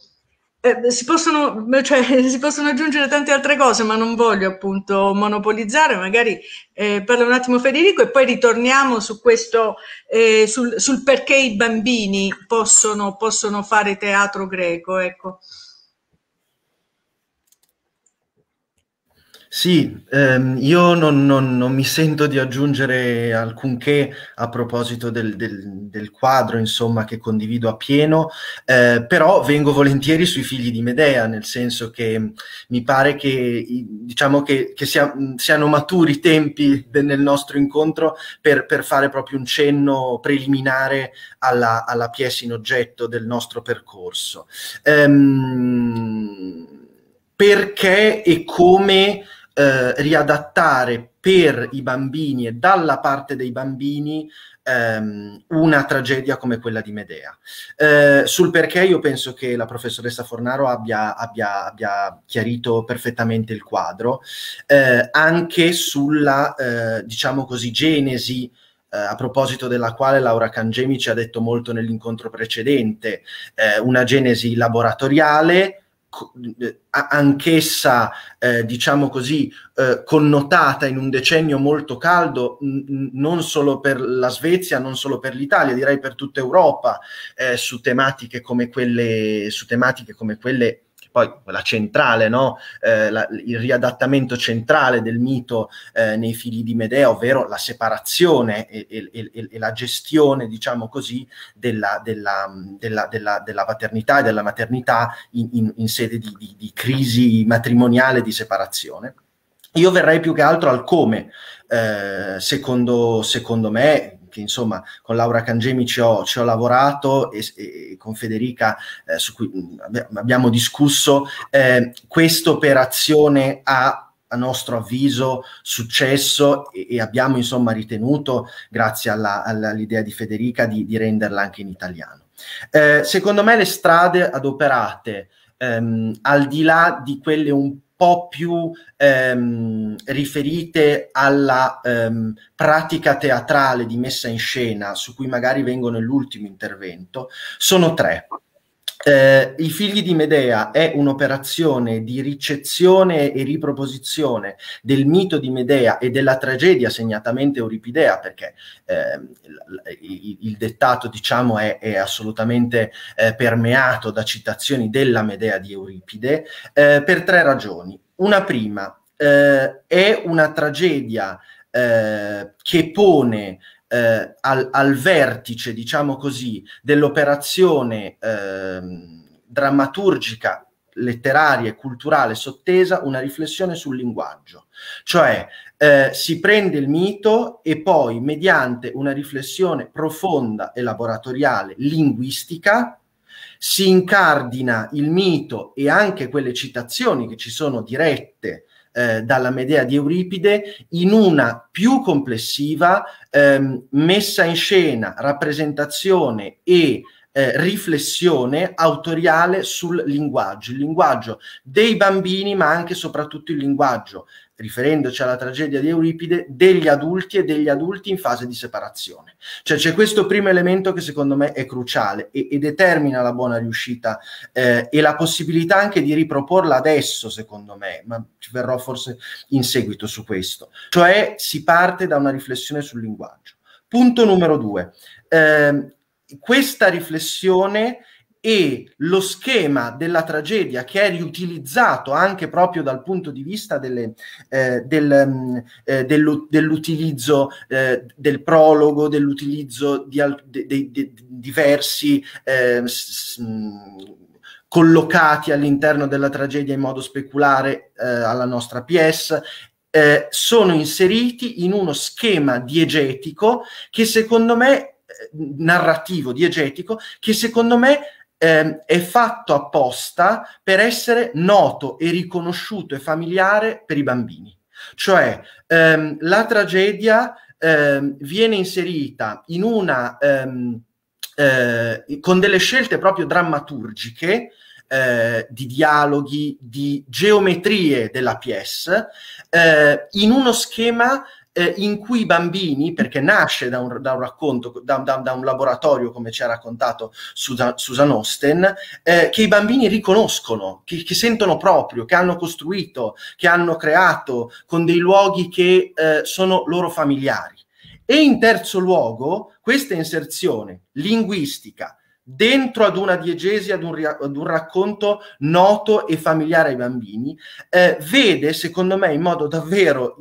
eh, si possono, cioè, si possono aggiungere tante altre cose, ma non voglio appunto monopolizzare, magari eh, parla un attimo Federico e poi ritorniamo su questo, eh, sul, sul perché i bambini possono, possono fare teatro greco, ecco. Sì, ehm, io non, non, non mi sento di aggiungere alcunché a proposito del, del, del quadro, insomma, che condivido appieno, eh, però vengo volentieri sui figli di Medea, nel senso che mi pare che, diciamo, che, che sia, siano maturi i tempi del, nel nostro incontro per, per fare proprio un cenno preliminare alla, alla pièce in oggetto del nostro percorso. Ehm, perché e come Eh, riadattare per i bambini e dalla parte dei bambini ehm, una tragedia come quella di Medea. Eh, sul perché io penso che la professoressa Fornaro abbia, abbia, abbia chiarito perfettamente il quadro, eh, anche sulla, eh, diciamo così, genesi, eh, a proposito della quale Laura Cangemi ci ha detto molto nell'incontro precedente, eh, una genesi laboratoriale, anch'essa eh, diciamo così eh, connotata in un decennio molto caldo, non solo per la Svezia, non solo per l'Italia, direi per tutta Europa, eh, su tematiche come quelle su tematiche come quelle poi la centrale, no? eh, la, il riadattamento centrale del mito eh, nei figli di Medea, ovvero la separazione e, e, e, e la gestione, diciamo così, della, della, della, della, della paternità e della maternità in, in, in sede di, di, di crisi matrimoniale, di separazione. Io verrei più che altro al come, eh, secondo, secondo me, che insomma con Laura Cangemi ci ho, ci ho lavorato e, e con Federica eh, su cui mh, abbiamo discusso, eh, questa operazione ha a nostro avviso successo e, e abbiamo insomma ritenuto, grazie all'idea di Federica, di, di renderla anche in italiano. Eh, secondo me le strade adoperate, ehm, al di là di quelle un po' più ehm, riferite alla ehm, pratica teatrale di messa in scena, su cui magari vengo nell'ultimo intervento, sono tre. Eh, I figli di Medea è un'operazione di ricezione e riproposizione del mito di Medea e della tragedia segnatamente euripidea, perché eh, il, il dettato, diciamo, è, è assolutamente eh, permeato da citazioni della Medea di Euripide, eh, per tre ragioni. Una prima, eh, è una tragedia eh, che pone Eh, al, al vertice, diciamo così, dell'operazione eh, drammaturgica, letteraria e culturale sottesa una riflessione sul linguaggio, cioè eh, si prende il mito e poi, mediante una riflessione profonda e laboratoriale linguistica, si incardina il mito e anche quelle citazioni che ci sono dirette Eh, dalla Medea di Euripide in una più complessiva ehm, messa in scena, rappresentazione e eh, riflessione autoriale sul linguaggio, il linguaggio dei bambini, ma anche e soprattutto il linguaggio, riferendoci alla tragedia di Euripide, degli adulti e degli adulti in fase di separazione. Cioè c'è questo primo elemento che secondo me è cruciale e, e determina la buona riuscita eh, e la possibilità anche di riproporla adesso, secondo me, ma ci verrò forse in seguito su questo. Cioè si parte da una riflessione sul linguaggio. Punto numero due. Eh, questa riflessione e lo schema della tragedia, che è riutilizzato anche proprio dal punto di vista delle, eh, del, eh, dell'utilizzo eh, del prologo, dell'utilizzo di, di, di diversi eh, s, collocati all'interno della tragedia in modo speculare eh, alla nostra pièce, eh, sono inseriti in uno schema diegetico che secondo me, narrativo, diegetico, che secondo me Eh, è fatto apposta per essere noto e riconosciuto e familiare per i bambini. Cioè ehm, la tragedia ehm, viene inserita in una ehm, eh, con delle scelte proprio drammaturgiche, eh, di dialoghi, di geometrie della pièce, eh, in uno schema in cui i bambini, perché nasce da un, da un racconto, da, da, da un laboratorio, come ci ha raccontato Suzanne Osten, eh, che i bambini riconoscono, che, che sentono proprio, che hanno costruito, che hanno creato con dei luoghi che eh, sono loro familiari. E in terzo luogo, questa inserzione linguistica dentro ad una diegesi, ad un, ad un racconto noto e familiare ai bambini, eh, vede, secondo me, in modo davvero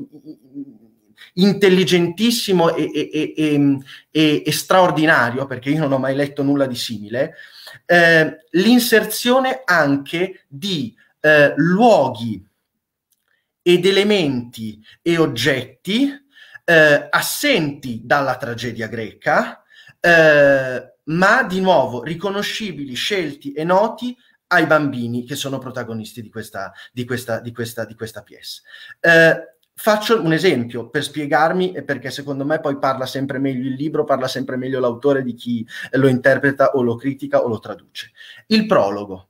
intelligentissimo e, e, e, e, e straordinario, perché io non ho mai letto nulla di simile, eh, l'inserzione anche di eh, luoghi ed elementi e oggetti eh, assenti dalla tragedia greca, eh, ma di nuovo riconoscibili, scelti e noti ai bambini che sono protagonisti di questa, di questa, di questa, di questa pièce. Eh, Faccio un esempio per spiegarmi, e perché secondo me poi parla sempre meglio il libro, parla sempre meglio l'autore di chi lo interpreta o lo critica o lo traduce. Il prologo.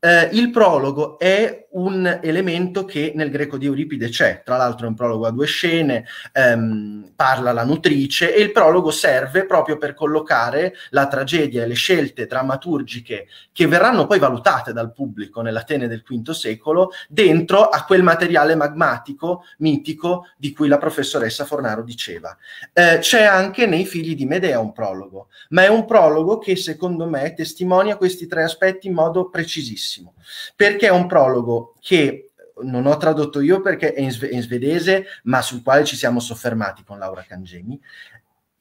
Eh, il prologo è un elemento che nel greco di Euripide c'è, tra l'altro è un prologo a due scene, ehm, parla la nutrice, e il prologo serve proprio per collocare la tragedia e le scelte drammaturgiche che verranno poi valutate dal pubblico nell'Atene del quinto secolo dentro a quel materiale magmatico, mitico, di cui la professoressa Fornaro diceva. Eh, c'è anche nei Figli di Medea un prologo, ma è un prologo che secondo me testimonia questi tre aspetti in modo precisissimo, perché è un prologo che non ho tradotto io perché è in, sve in svedese, ma sul quale ci siamo soffermati con Laura Cangemi,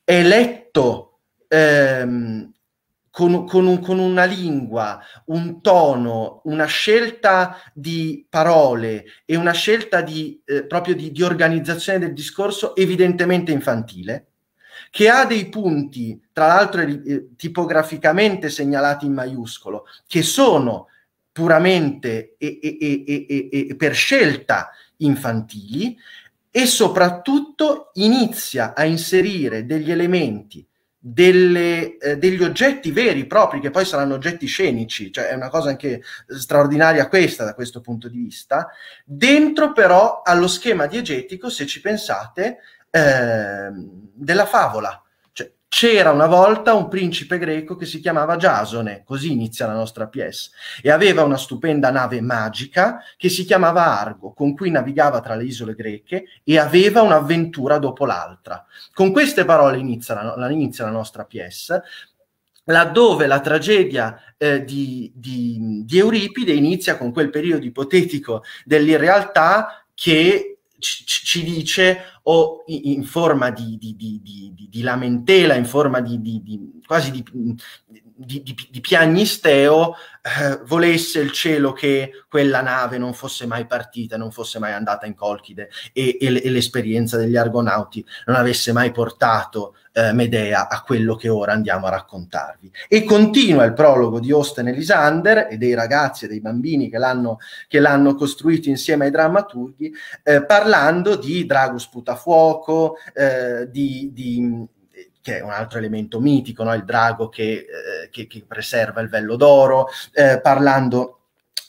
è letto ehm, con, con, un, con una lingua, un tono, una scelta di parole e una scelta di, eh, proprio di, di organizzazione del discorso evidentemente infantile, che ha dei punti, tra l'altro eh, tipograficamente segnalati in maiuscolo, che sono puramente e, e, e, e, e per scelta infantili, e soprattutto inizia a inserire degli elementi, delle, eh, degli oggetti veri propri, che poi saranno oggetti scenici, cioè è una cosa anche straordinaria questa da questo punto di vista, dentro però allo schema diegetico, se ci pensate, eh, della favola. Cioè, c'era una volta un principe greco che si chiamava Giasone, così inizia la nostra pièce, e aveva una stupenda nave magica che si chiamava Argo, con cui navigava tra le isole greche e aveva un'avventura dopo l'altra. Con queste parole inizia la, inizia la nostra pièce, laddove la tragedia eh, di, di, di Euripide inizia con quel periodo ipotetico dell'irrealtà che ci dice, o in forma di, di, di, di, di lamentela, in forma di, di, di quasi di, di, di, di piagnisteo, eh, volesse il cielo che quella nave non fosse mai partita, non fosse mai andata in Colchide, e, e l'esperienza degli argonauti non avesse mai portato eh, Medea a quello che ora andiamo a raccontarvi. E continua il prologo di Osten e Lysander e dei ragazzi e dei bambini che l'hanno costruito insieme ai drammaturghi, eh, parlando di Drago Sputafuoco, eh, di... di che è un altro elemento mitico, no? Il drago che, eh, che, che preserva il vello d'oro, eh, parlando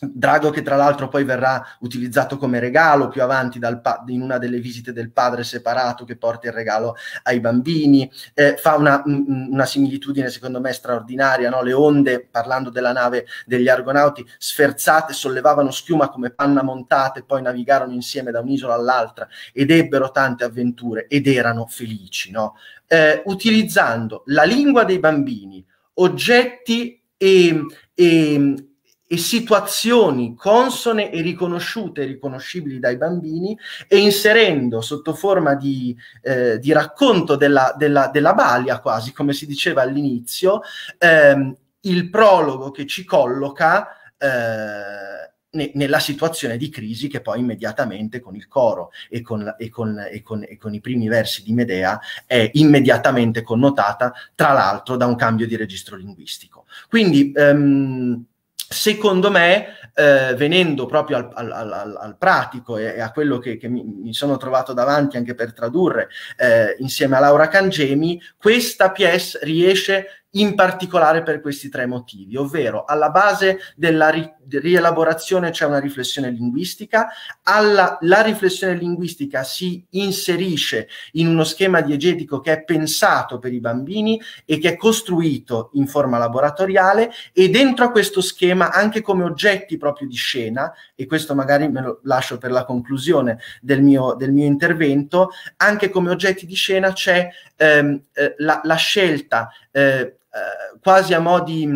drago che tra l'altro poi verrà utilizzato come regalo più avanti dal in una delle visite del padre separato che porta il regalo ai bambini, eh, fa una, una similitudine secondo me straordinaria, no? Le onde, parlando della nave degli argonauti, sferzate sollevavano schiuma come panna montate, poi navigarono insieme da un'isola all'altra ed ebbero tante avventure ed erano felici, no? Eh, utilizzando la lingua dei bambini, oggetti e... e e situazioni consone e riconosciute e riconoscibili dai bambini, e inserendo sotto forma di, eh, di racconto della, della, della balia, quasi come si diceva all'inizio, ehm, il prologo che ci colloca eh, ne, nella situazione di crisi che poi immediatamente con il coro e con, e con, e con, e con i primi versi di Medea è immediatamente connotata, tra l'altro da un cambio di registro linguistico. Quindi... Ehm, secondo me, eh, venendo proprio al, al, al, al pratico e, e a quello che, che mi, mi sono trovato davanti anche per tradurre eh, insieme a Laura Cangemi, questa pièce riesce in particolare per questi tre motivi, ovvero alla base della ri, rielaborazione c'è una riflessione linguistica, alla, la riflessione linguistica si inserisce in uno schema diegetico che è pensato per i bambini e che è costruito in forma laboratoriale, e dentro a questo schema anche come oggetti proprio di scena, e questo magari me lo lascio per la conclusione del mio, del mio intervento, anche come oggetti di scena c'è ehm, eh, la, la scelta eh, Eh, quasi a mo' di,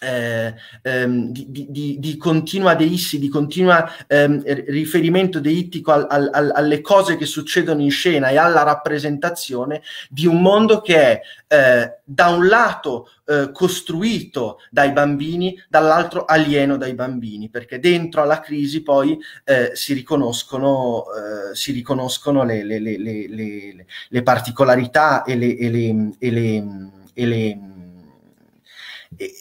eh, ehm, di, di, di, di continua deissi, di continua ehm, riferimento deittico al, al, alle cose che succedono in scena e alla rappresentazione di un mondo che è eh, da un lato eh, costruito dai bambini, dall'altro alieno dai bambini, perché dentro alla crisi poi eh, si riconoscono, eh, si riconoscono le, le, le, le, le, le particolarità e le... E le, e le E le, e,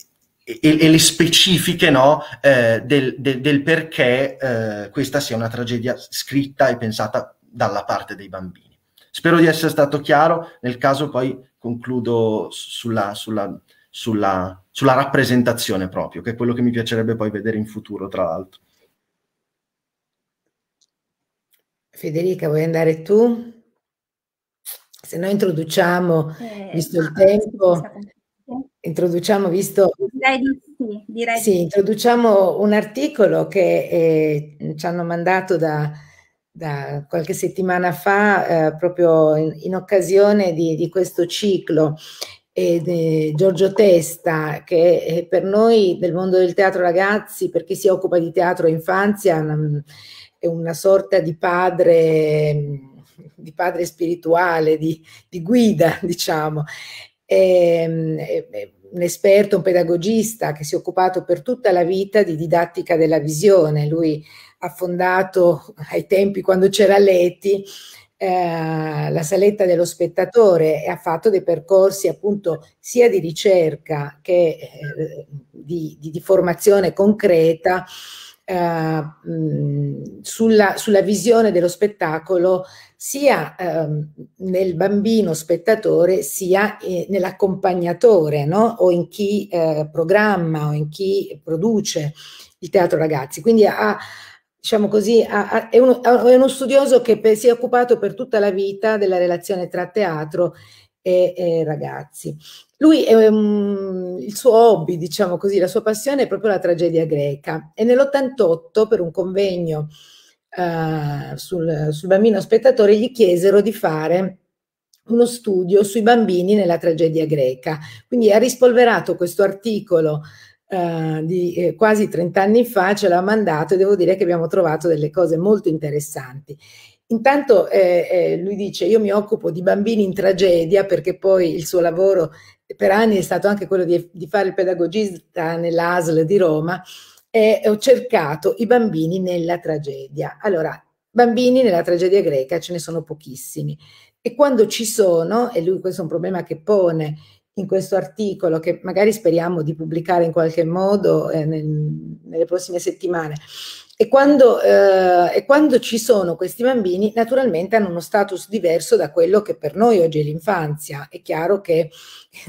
e, e le specifiche, no, eh, del, del, del perché eh, questa sia una tragedia scritta e pensata dalla parte dei bambini. Spero di essere stato chiaro, nel caso poi concludo sulla, sulla, sulla, sulla rappresentazione proprio, che è quello che mi piacerebbe poi vedere in futuro, tra l'altro. Federica, vuoi andare tu? Se noi introduciamo, eh, visto il tempo, introduciamo, visto... Direi di sì, direi sì, di introduciamo un articolo che eh, ci hanno mandato da, da qualche settimana fa, eh, proprio in, in occasione di, di questo ciclo, eh, di Giorgio Testa, che eh, per noi del mondo del teatro ragazzi, per chi si occupa di teatro e infanzia, mh, è una sorta di padre... Mh, di padre spirituale, di, di guida, diciamo, è, è un esperto, un pedagogista che si è occupato per tutta la vita di didattica della visione. Lui ha fondato, ai tempi quando c'era Leti, eh, la saletta dello spettatore, e ha fatto dei percorsi appunto sia di ricerca che eh, di, di, di formazione concreta eh, mh, sulla, sulla visione dello spettacolo sia eh, nel bambino spettatore sia eh, nell'accompagnatore, no? O in chi eh, programma o in chi produce il teatro ragazzi. Quindi ha, diciamo così, ha, ha, è, uno, è uno studioso che per, si è occupato per tutta la vita della relazione tra teatro e, e ragazzi. Lui, è, um, il suo hobby, diciamo così, la sua passione è proprio la tragedia greca, e nell'ottantotto per un convegno Uh, sul, sul bambino spettatore gli chiesero di fare uno studio sui bambini nella tragedia greca. Quindi ha rispolverato questo articolo uh, di eh, quasi trent'anni fa, ce l'ha mandato, e devo dire che abbiamo trovato delle cose molto interessanti. Intanto eh, eh, lui dice: io mi occupo di bambini in tragedia, perché poi il suo lavoro per anni è stato anche quello di, di fare il pedagogista nell'A S L di Roma, e ho cercato i bambini nella tragedia. Allora, bambini nella tragedia greca ce ne sono pochissimi, e quando ci sono, e lui questo è un problema che pone in questo articolo, che magari speriamo di pubblicare in qualche modo eh, nel, nelle prossime settimane, e quando, eh, e quando ci sono questi bambini, naturalmente hanno uno status diverso da quello che per noi oggi è l'infanzia. È chiaro che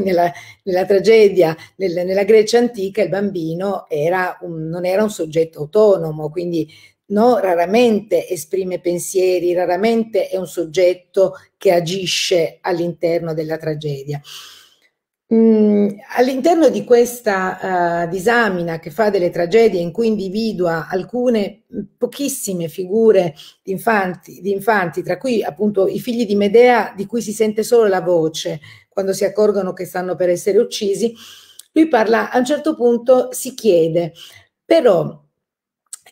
nella, nella tragedia, nel, nella Grecia antica, il bambino era un, non era un soggetto autonomo, quindi no, raramente esprime pensieri, raramente è un soggetto che agisce all'interno della tragedia. Mm, all'interno di questa uh, disamina che fa delle tragedie, in cui individua alcune mh, pochissime figure di infanti, di infanti, tra cui appunto i figli di Medea, di cui si sente solo la voce quando si accorgono che stanno per essere uccisi, lui parla, a un certo punto si chiede però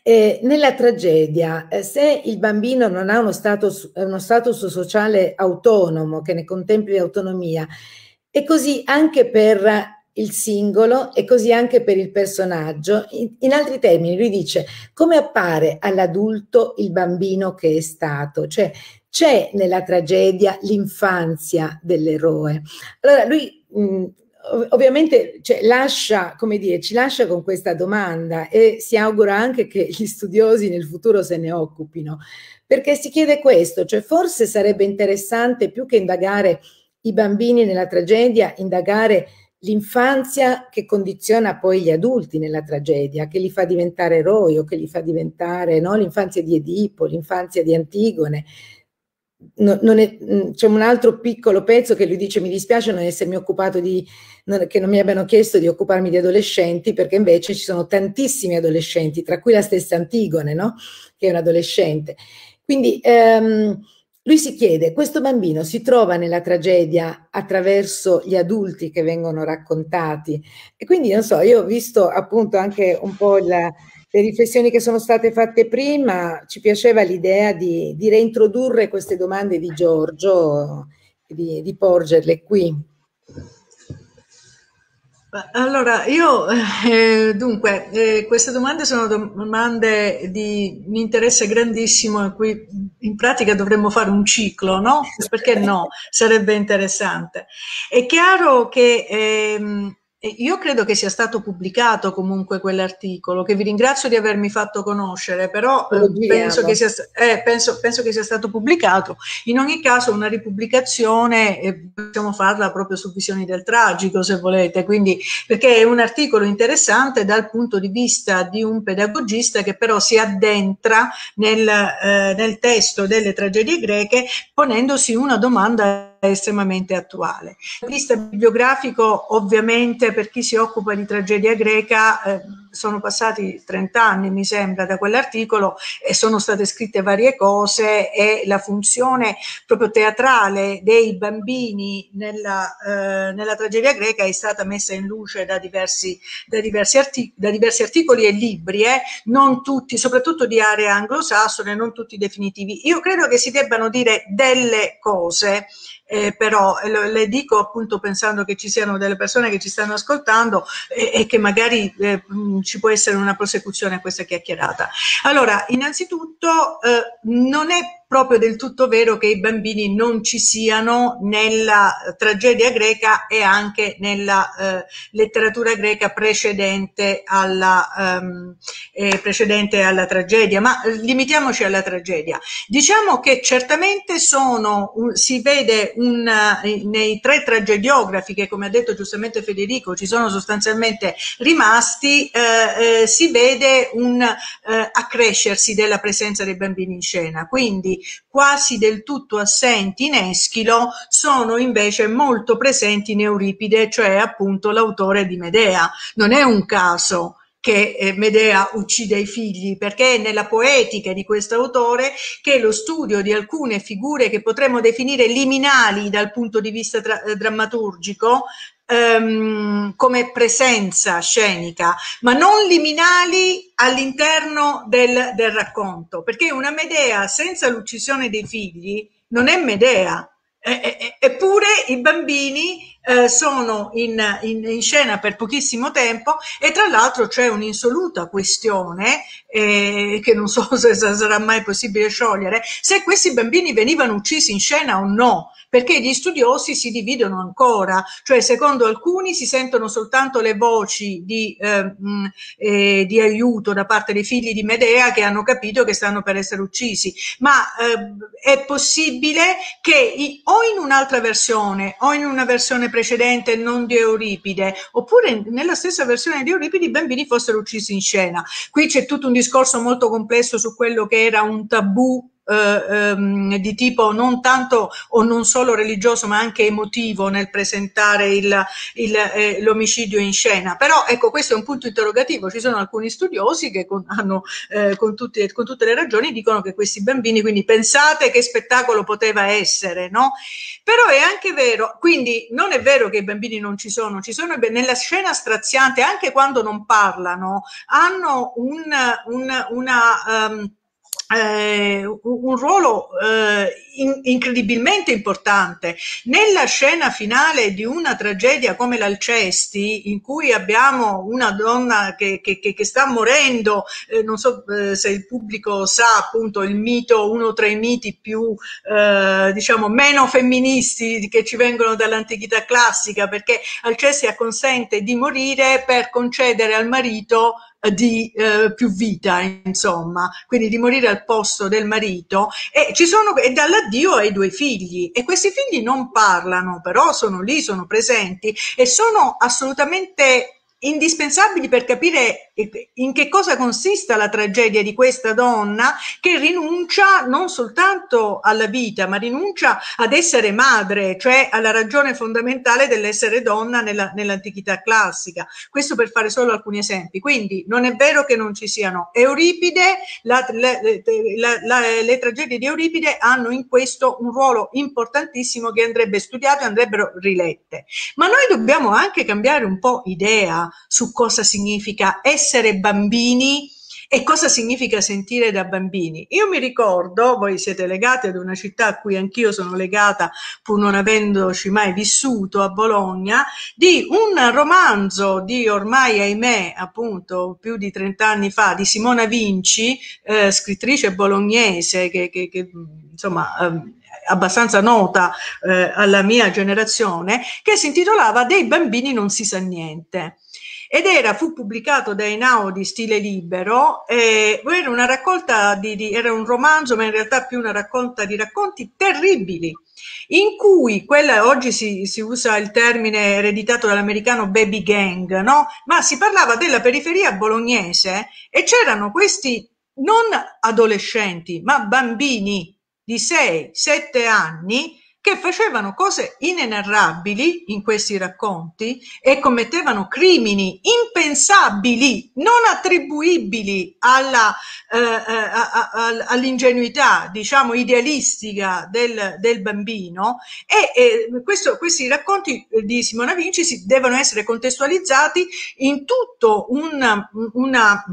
eh, nella tragedia eh, se il bambino non ha uno status, uno status sociale autonomo che ne contempli l'autonomia. E così anche per il singolo, e così anche per il personaggio. In altri termini, lui dice: come appare all'adulto il bambino che è stato? Cioè, c'è nella tragedia l'infanzia dell'eroe. Allora, lui mh, ovviamente cioè, lascia, come dire, ci lascia con questa domanda, e si augura anche che gli studiosi nel futuro se ne occupino, perché si chiede questo, cioè forse sarebbe interessante, più che indagare i bambini nella tragedia, indagare l'infanzia che condiziona poi gli adulti nella tragedia, che li fa diventare eroi o che li fa diventare, no? L'infanzia di Edipo, l'infanzia di Antigone. No, c'è un altro piccolo pezzo che lui dice: mi dispiace non essermi occupato di, non, che non mi abbiano chiesto di occuparmi di adolescenti, perché invece ci sono tantissimi adolescenti, tra cui la stessa Antigone, no? Che è un adolescente. Quindi ehm, lui si chiede: questo bambino si trova nella tragedia attraverso gli adulti che vengono raccontati? E quindi, non so, io ho visto appunto anche un po' la, le riflessioni che sono state fatte prima, ci piaceva l'idea di, di reintrodurre queste domande di Giorgio, di, di porgerle qui. Allora, io, eh, dunque, eh, queste domande sono domande di un interesse grandissimo, a cui in pratica dovremmo fare un ciclo, no? Perché no? Sarebbe interessante. È chiaro che ehm, io credo che sia stato pubblicato comunque quell'articolo, che vi ringrazio di avermi fatto conoscere, però eh, penso, che sia, eh, penso, penso che sia stato pubblicato. In ogni caso una ripubblicazione eh, possiamo farla proprio su Visioni del Tragico, se volete, quindi, perché è un articolo interessante dal punto di vista di un pedagogista che però si addentra nel, eh, nel testo delle tragedie greche, ponendosi una domanda estremamente attuale. Dal punto di vista bibliografico, ovviamente, per chi si occupa di tragedia greca, eh, sono passati trent'anni, mi sembra, da quell'articolo, e sono state scritte varie cose, e la funzione proprio teatrale dei bambini nella, eh, nella tragedia greca è stata messa in luce da diversi, da diversi, artic da diversi articoli e libri, eh, non tutti, soprattutto di area anglosassone, non tutti definitivi. Io credo che si debbano dire delle cose. Eh, però le dico appunto pensando che ci siano delle persone che ci stanno ascoltando, e, e che magari eh, ci può essere una prosecuzione a questa chiacchierata. Allora, innanzitutto eh, non è proprio del tutto vero che i bambini non ci siano nella tragedia greca e anche nella eh, letteratura greca precedente alla, ehm, eh, precedente alla tragedia, ma limitiamoci alla tragedia. Diciamo che certamente sono, si vede un, nei tre tragediografi che, come ha detto giustamente Federico, ci sono sostanzialmente rimasti, eh, eh, si vede un eh, accrescersi della presenza dei bambini in scena, quindi quasi del tutto assenti in Eschilo, sono invece molto presenti in Euripide, cioè appunto l'autore di Medea. Non è un caso che Medea uccide i figli, perché è nella poetica di questo autore che lo studio di alcune figure che potremmo definire liminali dal punto di vista drammaturgico, Um, come presenza scenica, ma non liminali all'interno del, del racconto, perché una Medea senza l'uccisione dei figli non è Medea, e, e, eppure i bambini eh, sono in, in, in scena per pochissimo tempo, e tra l'altro c'è un'insoluta questione eh, che non so se sarà mai possibile sciogliere, se questi bambini venivano uccisi in scena o no, perché gli studiosi si dividono ancora, cioè secondo alcuni si sentono soltanto le voci di, eh, eh, di aiuto da parte dei figli di Medea che hanno capito che stanno per essere uccisi, ma eh, è possibile che i, o in un'altra versione o in una versione precedente non di Euripide, oppure nella stessa versione di Euripide i bambini fossero uccisi in scena. Qui c'è tutto un discorso molto complesso su quello che era un tabù di tipo non tanto o non solo religioso ma anche emotivo nel presentare il, il, eh, l'omicidio in scena. Però ecco, questo è un punto interrogativo, ci sono alcuni studiosi che con, hanno, eh, con, tutti, con tutte le ragioni dicono che questi bambini, quindi pensate che spettacolo poteva essere, no? Però è anche vero, quindi non è vero che i bambini non ci sono, ci sono nella scena straziante, anche quando non parlano hanno un, un, una um, Eh, un ruolo eh, in, incredibilmente importante. Nella scena finale di una tragedia come l'Alcesti, in cui abbiamo una donna che, che, che sta morendo, eh, non so eh, se il pubblico sa appunto il mito, uno tra i miti più eh, diciamo meno femministi che ci vengono dall'antichità classica, perché Alcesti acconsente di morire per concedere al marito di eh, più vita, insomma, quindi di morire al posto del marito, e ci sono, e dall'addio ai due figli, e questi figli non parlano, però sono lì, sono presenti e sono assolutamente indispensabili per capire in che cosa consista la tragedia di questa donna che rinuncia non soltanto alla vita, ma rinuncia ad essere madre, cioè alla ragione fondamentale dell'essere donna nella, nell'antichità classica. Questo per fare solo alcuni esempi. Quindi non è vero che non ci siano. Euripide, la, la, la, la, le tragedie di Euripide hanno in questo un ruolo importantissimo che andrebbe studiato e andrebbero rilette. Ma noi dobbiamo anche cambiare un po' idea su cosa significa essere bambini e cosa significa sentire da bambini. Io mi ricordo, voi siete legati ad una città a cui anch'io sono legata pur non avendoci mai vissuto, a Bologna, di un romanzo di ormai, ahimè, appunto più di trent'anni fa, di Simona Vinci, eh, scrittrice bolognese che, che, che insomma eh, abbastanza nota eh, alla mia generazione, che si intitolava Dei bambini non si sa niente. Ed era, fu pubblicato da Einaudi Stile Libero, eh, era una raccolta di, di, era un romanzo, ma in realtà più una raccolta di racconti terribili, in cui quella, oggi si, si usa il termine ereditato dall'americano baby gang, no? Ma si parlava della periferia bolognese e c'erano questi non adolescenti, ma bambini di sei sette anni che facevano cose inenarrabili in questi racconti e commettevano crimini impensabili, non attribuibili alla, eh, a, a, all'ingenuità, diciamo, idealistica del, del bambino. E eh, questo, questi racconti di Simona Vinci si devono essere contestualizzati in tutto una... una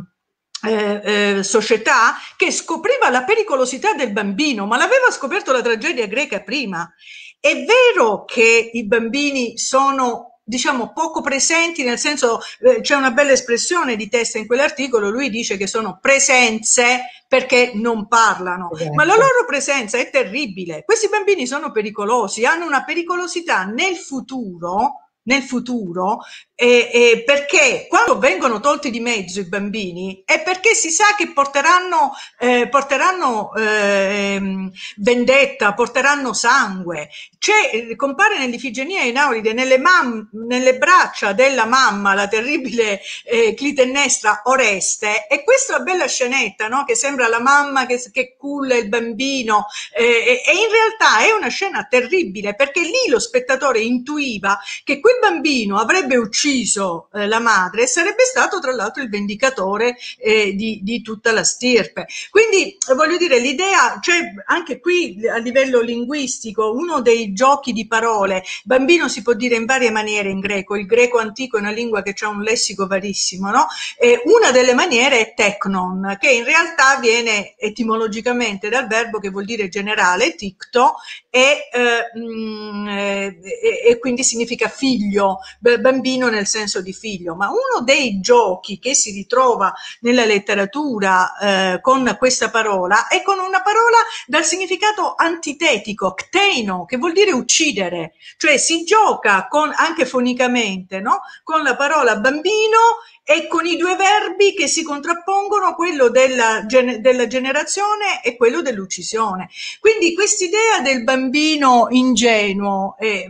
Eh, eh, società che scopriva la pericolosità del bambino, ma l'aveva scoperto la tragedia greca prima. È vero che i bambini sono diciamo poco presenti, nel senso eh, c'è una bella espressione di Testa in quell'articolo, lui dice che sono presenze perché non parlano, esatto. Ma la loro presenza è terribile, questi bambini sono pericolosi, hanno una pericolosità nel futuro, nel futuro eh, eh, perché quando vengono tolti di mezzo i bambini è perché si sa che porteranno eh, porteranno eh, vendetta, porteranno sangue. C'è, compare nell'Ifigenia in Auride, nelle, mam- nelle braccia della mamma, la terribile eh, Clitennestra Oreste, e questa è una bella scenetta, no? Che sembra la mamma che, che culla il bambino eh, e, e in realtà è una scena terribile, perché lì lo spettatore intuiva che quel bambino avrebbe ucciso eh, la madre e sarebbe stato tra l'altro il vendicatore eh, di, di tutta la stirpe. Quindi eh, voglio dire, l'idea c'è, cioè, anche qui a livello linguistico, uno dei giochi di parole, bambino si può dire in varie maniere in greco, il greco antico è una lingua che ha un lessico varissimo, no? E una delle maniere è teknon, che in realtà viene etimologicamente dal verbo che vuol dire generale, ticto, e, eh, mh, eh, e quindi significa figlio, figlio, bambino nel senso di figlio. Ma uno dei giochi che si ritrova nella letteratura eh, con questa parola è con una parola dal significato antitetico, cteino, che vuol dire uccidere, cioè si gioca con, anche fonicamente, no? Con la parola bambino e con i due verbi che si contrappongono, quello della, della generazione e quello dell'uccisione. Quindi quest'idea del bambino ingenuo eh,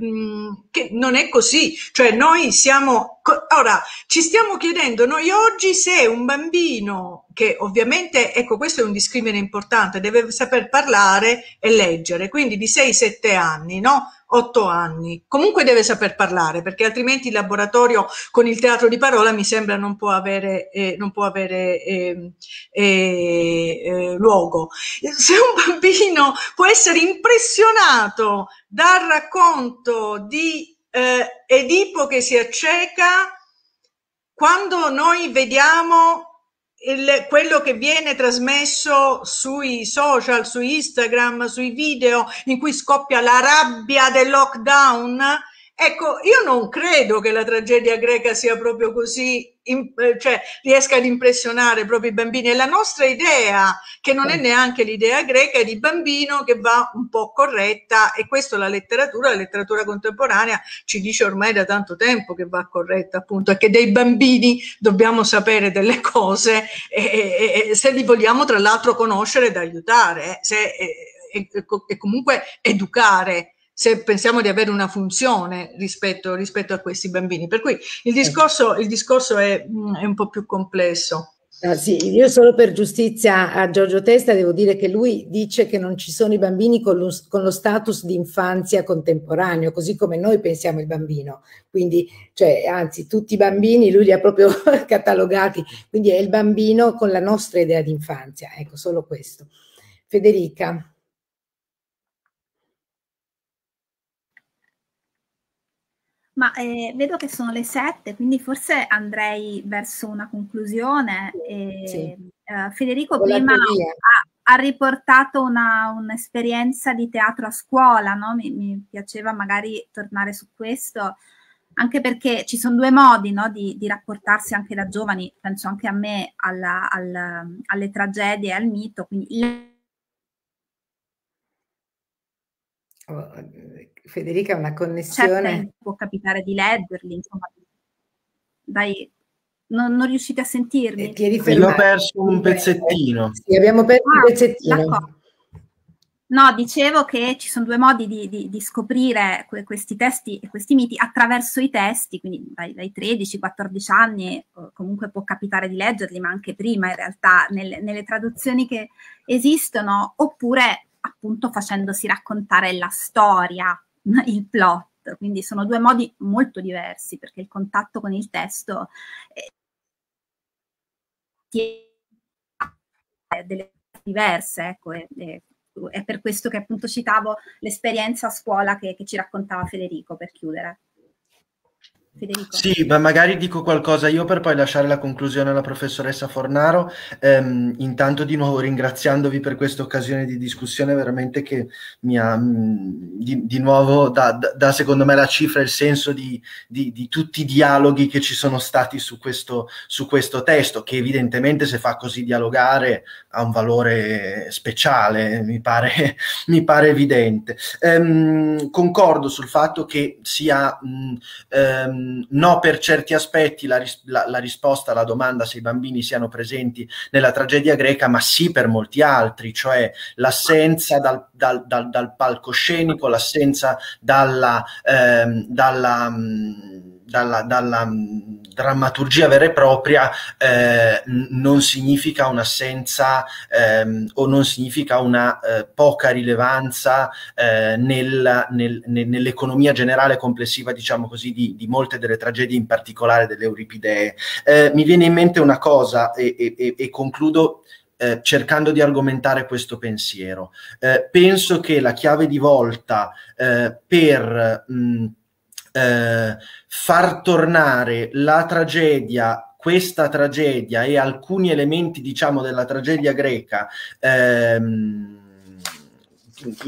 che non è così, cioè noi siamo, ora ci stiamo chiedendo noi oggi se un bambino, che ovviamente, ecco, questo è un discrimine importante, deve saper parlare e leggere, quindi di sei sette anni, no? otto anni, comunque deve saper parlare, perché altrimenti il laboratorio con il teatro di parola mi sembra non può avere, eh, non può avere eh, eh, eh, luogo. Se un bambino può essere impressionato dal racconto di eh, Edipo che si acceca, quando noi vediamo Il, quello che viene trasmesso sui social, su Instagram, sui video in cui scoppia la rabbia del lockdown, ecco, io non credo che la tragedia greca sia proprio così, in, cioè riesca ad impressionare proprio i bambini. È la nostra idea, che non è neanche l'idea greca, di bambino, che va un po' corretta, e questo la letteratura, la letteratura contemporanea ci dice ormai da tanto tempo che va corretta, appunto, e che dei bambini dobbiamo sapere delle cose e, e, e se li vogliamo tra l'altro conoscere ed aiutare, eh, se, e, e, e comunque educare, se pensiamo di avere una funzione rispetto, rispetto a questi bambini. Per cui il discorso, il discorso è, è un po' più complesso. Ah, sì, io solo per giustizia a Giorgio Testa devo dire che lui dice che non ci sono i bambini con lo, con lo status di infanzia contemporaneo, così come noi pensiamo il bambino. Quindi, cioè, anzi, tutti i bambini lui li ha proprio catalogati, quindi è il bambino con la nostra idea di infanzia. Ecco, solo questo. Federica. Ma eh, vedo che sono le sette, quindi forse andrei verso una conclusione. E, sì. eh, Federico Buona prima ha, ha riportato una, un'esperienza di teatro a scuola, no? Mi, mi piaceva magari tornare su questo, anche perché ci sono due modi, no? di, di rapportarsi anche da giovani, penso anche a me, alla, alla, alle tragedie e al mito. Quindi... Oh. Federica, una connessione. Certo, può capitare di leggerli, insomma. Dai, non, non riuscite a sentirmi? Abbiamo perso un pezzettino. Sì, abbiamo perso ah, un pezzettino. No, dicevo che ci sono due modi di, di, di scoprire que- questi testi e questi miti attraverso i testi, quindi dai, dai tredici quattordici anni comunque può capitare di leggerli, ma anche prima in realtà, nelle, nelle traduzioni che esistono, oppure appunto facendosi raccontare la storia, il plot. Quindi sono due modi molto diversi, perché il contatto con il testo è delle diverse, ecco, è, è per questo che appunto citavo l'esperienza a scuola che, che ci raccontava Federico, per chiudere. Federico. Sì, ma magari dico qualcosa io per poi lasciare la conclusione alla professoressa Fornaro, ehm, intanto di nuovo ringraziandovi per questa occasione di discussione veramente che mi ha di, di nuovo dà, dà secondo me la cifra e il senso di, di, di tutti i dialoghi che ci sono stati su questo, su questo testo, che evidentemente se fa così dialogare ha un valore speciale, mi pare, mi pare evidente. Ehm, concordo sul fatto che sia mh, ehm, no per certi aspetti la, ris la, la risposta alla domanda se i bambini siano presenti nella tragedia greca, ma sì per molti altri, cioè l'assenza dal, dal, dal, dal palcoscenico, l'assenza dalla, ehm, dalla, dalla, dalla drammaturgia vera e propria, eh, non significa un'assenza ehm, o non significa una eh, poca rilevanza eh, nel, nel, nell'economia generale complessiva, diciamo così, di, di molte delle tragedie, in particolare delle Euripidee. Eh, mi viene in mente una cosa e, e, e concludo eh, cercando di argomentare questo pensiero. Eh, penso che la chiave di volta eh, per mh, eh, far tornare la tragedia, questa tragedia e alcuni elementi, diciamo, della tragedia greca ehm,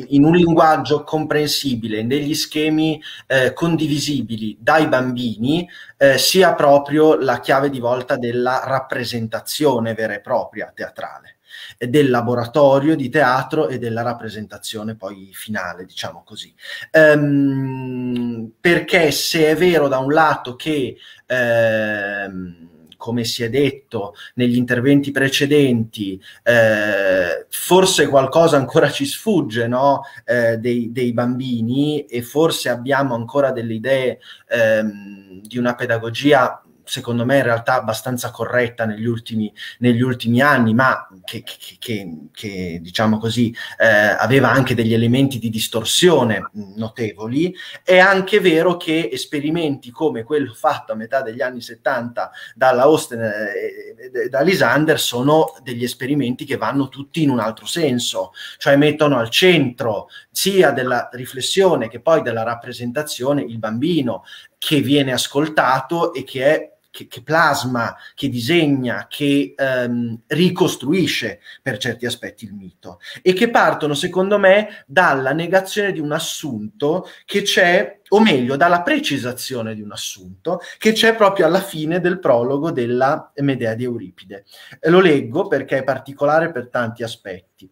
in un linguaggio comprensibile, negli schemi eh, condivisibili dai bambini, eh, sia proprio la chiave di volta della rappresentazione vera e propria teatrale, del laboratorio di teatro e della rappresentazione poi finale, diciamo così. Ehm, perché se è vero da un lato che ehm, come si è detto negli interventi precedenti, eh, forse qualcosa ancora ci sfugge, no? eh, dei, dei bambini, e forse abbiamo ancora delle idee ehm, di una pedagogia, secondo me in realtà abbastanza corretta negli ultimi, negli ultimi anni, ma che, che, che, che diciamo così eh, aveva anche degli elementi di distorsione notevoli. È anche vero che esperimenti come quello fatto a metà degli anni settanta dalla Osten e da Lysander sono degli esperimenti che vanno tutti in un altro senso, cioè mettono al centro sia della riflessione che poi della rappresentazione il bambino, che viene ascoltato e che è Che, che plasma, che disegna, che ehm, ricostruisce per certi aspetti il mito, e che partono secondo me dalla negazione di un assunto che c'è, o meglio dalla precisazione di un assunto che c'è proprio alla fine del prologo della Medea di Euripide. E lo leggo perché è particolare per tanti aspetti.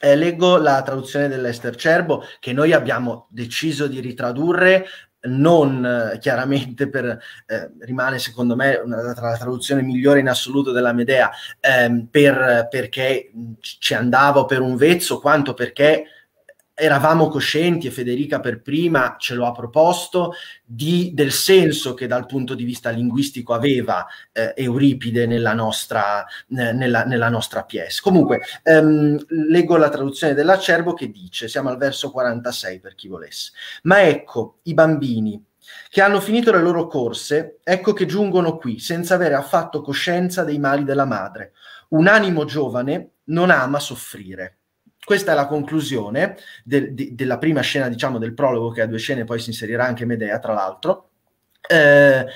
Eh, leggo la traduzione dell'Estercerbo, che noi abbiamo deciso di ritradurre, non eh, chiaramente per eh, rimane secondo me una, una, la traduzione migliore in assoluto della Medea, ehm, per, perché ci andavo per un vezzo, quanto perché eravamo coscienti, e Federica per prima ce lo ha proposto, di, del senso che dal punto di vista linguistico aveva eh, Euripide nella nostra, eh, nella, nella nostra pièce. Comunque, ehm, leggo la traduzione dell'Acerbo che dice, siamo al verso quarantasei per chi volesse, ma ecco i bambini che hanno finito le loro corse, ecco che giungono qui senza avere affatto coscienza dei mali della madre. Un animo giovane non ama soffrire. Questa è la conclusione de, de, della prima scena, diciamo, del prologo, che a due scene poi si inserirà anche Medea, tra l'altro, eh,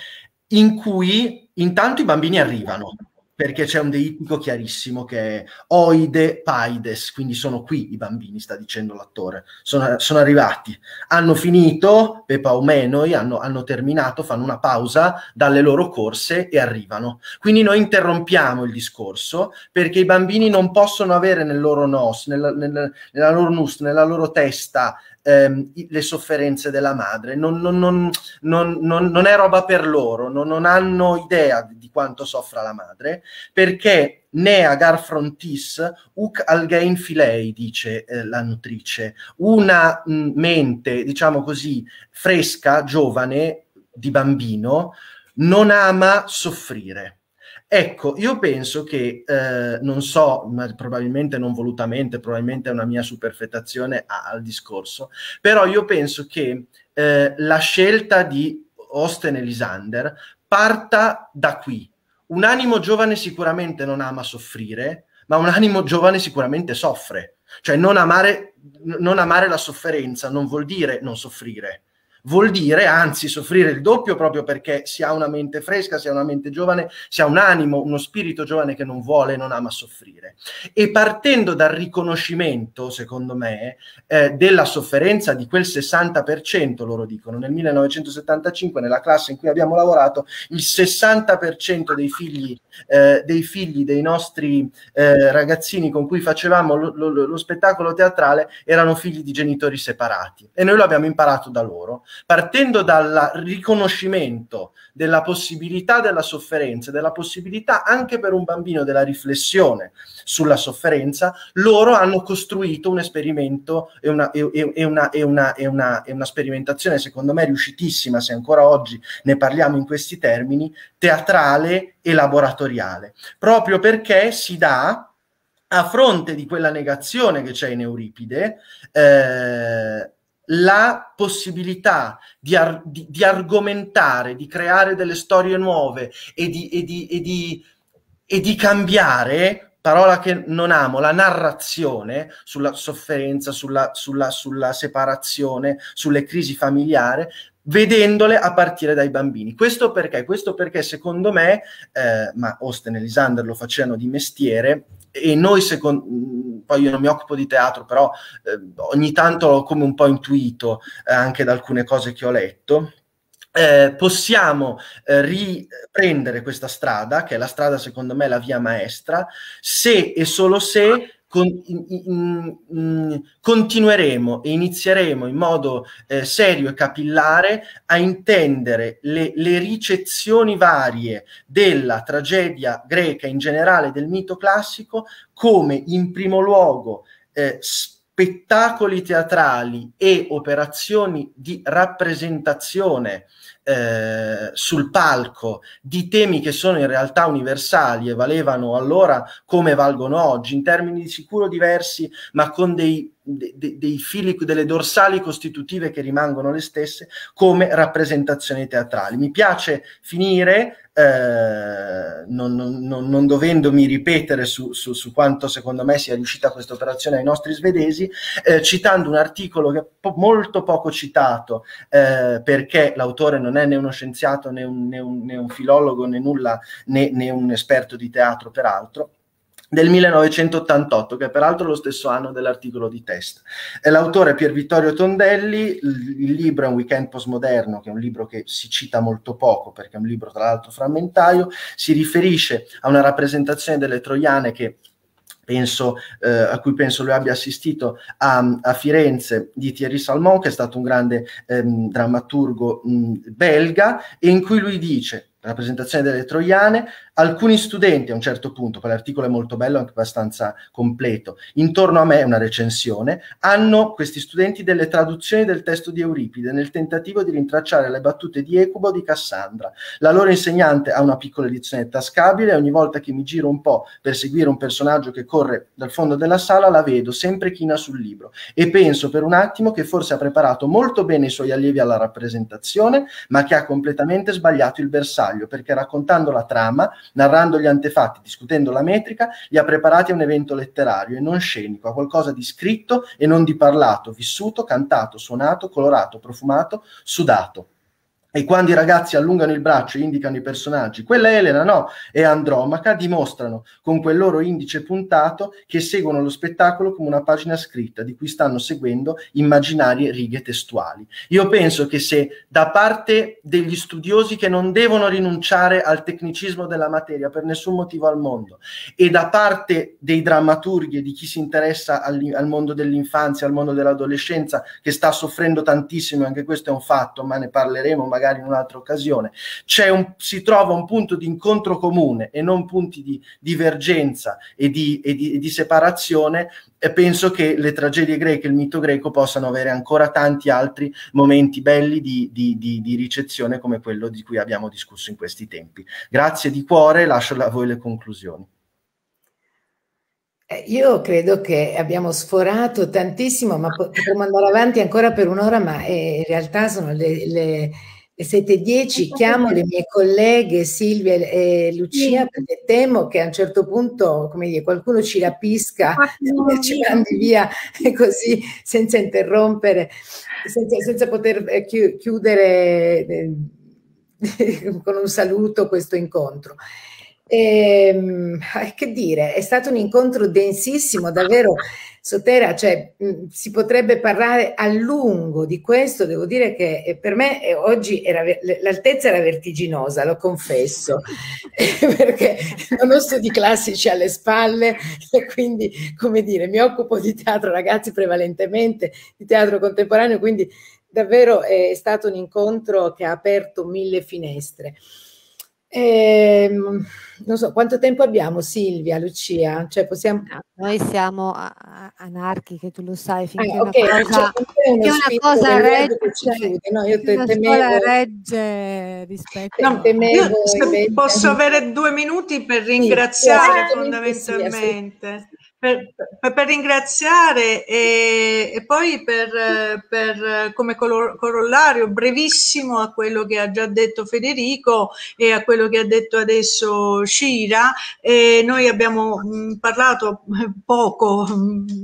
in cui intanto i bambini arrivano, perché c'è un deitico chiarissimo che è oide paides, quindi sono qui i bambini, sta dicendo l'attore, sono, sono arrivati, hanno finito, pepa o menoi, hanno, hanno terminato, fanno una pausa dalle loro corse e arrivano. Quindi noi interrompiamo il discorso, perché i bambini non possono avere nel loro nos, nella, nella, nella loro nus, nella loro testa, Ehm, le sofferenze della madre, non, non, non, non, non, non è roba per loro, non, non hanno idea di quanto soffra la madre, perché né agar frontis uc algain filei, dice eh, la nutrice, una mh, mente, diciamo così, fresca, giovane, di bambino, non ama soffrire. Ecco, io penso che, eh, non so, ma probabilmente non volutamente, probabilmente è una mia superfettazione al discorso, però io penso che eh, la scelta di Osten e Lysander parta da qui. Un animo giovane sicuramente non ama soffrire, ma un animo giovane sicuramente soffre. Cioè non amare, non amare la sofferenza non vuol dire non soffrire. vuol dire anzi soffrire il doppio, proprio perché si ha una mente fresca, si ha una mente giovane, si ha un animo, uno spirito giovane che non vuole, non ama soffrire. E partendo dal riconoscimento, secondo me, eh, della sofferenza di quel sessanta per cento, loro dicono, nel millenovecentosettantacinque nella classe in cui abbiamo lavorato, il sessanta per cento dei figli, eh, dei figli dei nostri eh, ragazzini con cui facevamo lo, lo, lo spettacolo teatrale erano figli di genitori separati, e noi lo abbiamo imparato da loro. Partendo dal riconoscimento della possibilità della sofferenza, della possibilità anche per un bambino della riflessione sulla sofferenza, loro hanno costruito un esperimento e una, e, e una, e una, e una, e una sperimentazione, secondo me riuscitissima, se ancora oggi ne parliamo in questi termini, teatrale e laboratoriale, proprio perché si dà, a fronte di quella negazione che c'è in Euripide, eh, la possibilità di, ar di, di argomentare, di creare delle storie nuove e di, e, di, e, di, e di cambiare, parola che non amo, la narrazione sulla sofferenza, sulla, sulla, sulla separazione, sulle crisi familiari, vedendole a partire dai bambini. Questo perché? Questo perché secondo me, eh, ma Osten e Lysander lo facevano di mestiere, e noi, secondo, poi io non mi occupo di teatro, però eh, ogni tanto l'ho come un po' intuito eh, anche da alcune cose che ho letto, eh, possiamo eh, riprendere questa strada, che è la strada, secondo me, la via maestra, se e solo se Con, in, in, in, continueremo e inizieremo in modo eh, serio e capillare a intendere le, le ricezioni varie della tragedia greca, in generale del mito classico, come in primo luogo eh, spettacoli teatrali e operazioni di rappresentazione Eh, sul palco di temi che sono in realtà universali e valevano allora come valgono oggi, in termini di sicuro diversi, ma con dei, de, dei fili, delle dorsali costitutive che rimangono le stesse, come rappresentazioni teatrali. Mi piace finire, eh, non, non, non dovendomi ripetere su, su, su quanto secondo me sia riuscita questa operazione ai nostri svedesi, eh, citando un articolo che è po- molto poco citato, eh, perché l'autore non è né uno scienziato, né un, né un, né un filologo, né nulla, né, né un esperto di teatro, peraltro, del millenovecentottantotto, che è peraltro lo stesso anno dell'articolo di Testa. L'autore è Pier Vittorio Tondelli, il libro è Un weekend postmoderno, che è un libro che si cita molto poco, perché è un libro tra l'altro frammentario, si riferisce a una rappresentazione delle troiane che Penso, eh, a cui penso lui abbia assistito a, a Firenze, di Thierry Salmon, che è stato un grande ehm, drammaturgo mh, belga, e in cui lui dice, rappresentazione delle troiane, alcuni studenti a un certo punto, quell'articolo è molto bello, anche abbastanza completo, intorno a me, è una recensione, hanno questi studenti delle traduzioni del testo di Euripide nel tentativo di rintracciare le battute di Ecubo o di Cassandra. La loro insegnante ha una piccola edizione tascabile e ogni volta che mi giro un po' per seguire un personaggio che corre dal fondo della sala la vedo, sempre china sul libro, e penso per un attimo che forse ha preparato molto bene i suoi allievi alla rappresentazione, ma che ha completamente sbagliato il bersaglio, perché raccontando la trama, narrando gli antefatti, discutendo la metrica, li ha preparati a un evento letterario e non scenico, a qualcosa di scritto e non di parlato, vissuto, cantato, suonato, colorato, profumato, sudato. E quando i ragazzi allungano il braccio e indicano i personaggi, quella è Elena, no, è Andromaca, dimostrano con quel loro indice puntato che seguono lo spettacolo come una pagina scritta di cui stanno seguendo immaginarie righe testuali. Io penso che se da parte degli studiosi, che non devono rinunciare al tecnicismo della materia per nessun motivo al mondo, e da parte dei drammaturghi e di chi si interessa al, al mondo dell'infanzia, al mondo dell'adolescenza, che sta soffrendo tantissimo, anche questo è un fatto, ma ne parleremo magari magari in un'altra occasione, c'è un, si trova un punto di incontro comune e non punti di divergenza e di, e di, e di separazione, e penso che le tragedie greche, il mito greco, possano avere ancora tanti altri momenti belli di, di, di, di ricezione come quello di cui abbiamo discusso in questi tempi. Grazie di cuore, lascio a voi le conclusioni. Io credo che abbiamo sforato tantissimo, ma potremmo andare avanti ancora per un'ora, ma in realtà sono le... le... Le sette e dieci chiamo le mie colleghe Silvia e Lucia, sì, perché temo che a un certo punto, come dire, qualcuno ci rapisca, sì, ci mandi via così senza interrompere, senza, senza poter chiudere con un saluto questo incontro. E, che dire, è stato un incontro densissimo, davvero, Sotera, cioè mh, si potrebbe parlare a lungo di questo. Devo dire che eh, per me eh, oggi l'altezza era vertiginosa, lo confesso, eh, perché non ho studi classici alle spalle e quindi, come dire, mi occupo di teatro ragazzi prevalentemente, di teatro contemporaneo, quindi davvero è stato un incontro che ha aperto mille finestre. Eh, non so quanto tempo abbiamo, Silvia, Lucia, cioè possiamo... Noi siamo anarchiche, tu lo sai, finché ah, okay, una cosa, cioè, una cosa regge, cioè, no, io te, temevo... regge rispetto no, temevo, io, posso avere due minuti per ringraziare, sì, fondamentalmente sì, sì. Per, per, per ringraziare e, e poi per, per come corollario brevissimo a quello che ha già detto Federico e a quello che ha detto adesso Cira. E noi abbiamo mh, parlato poco,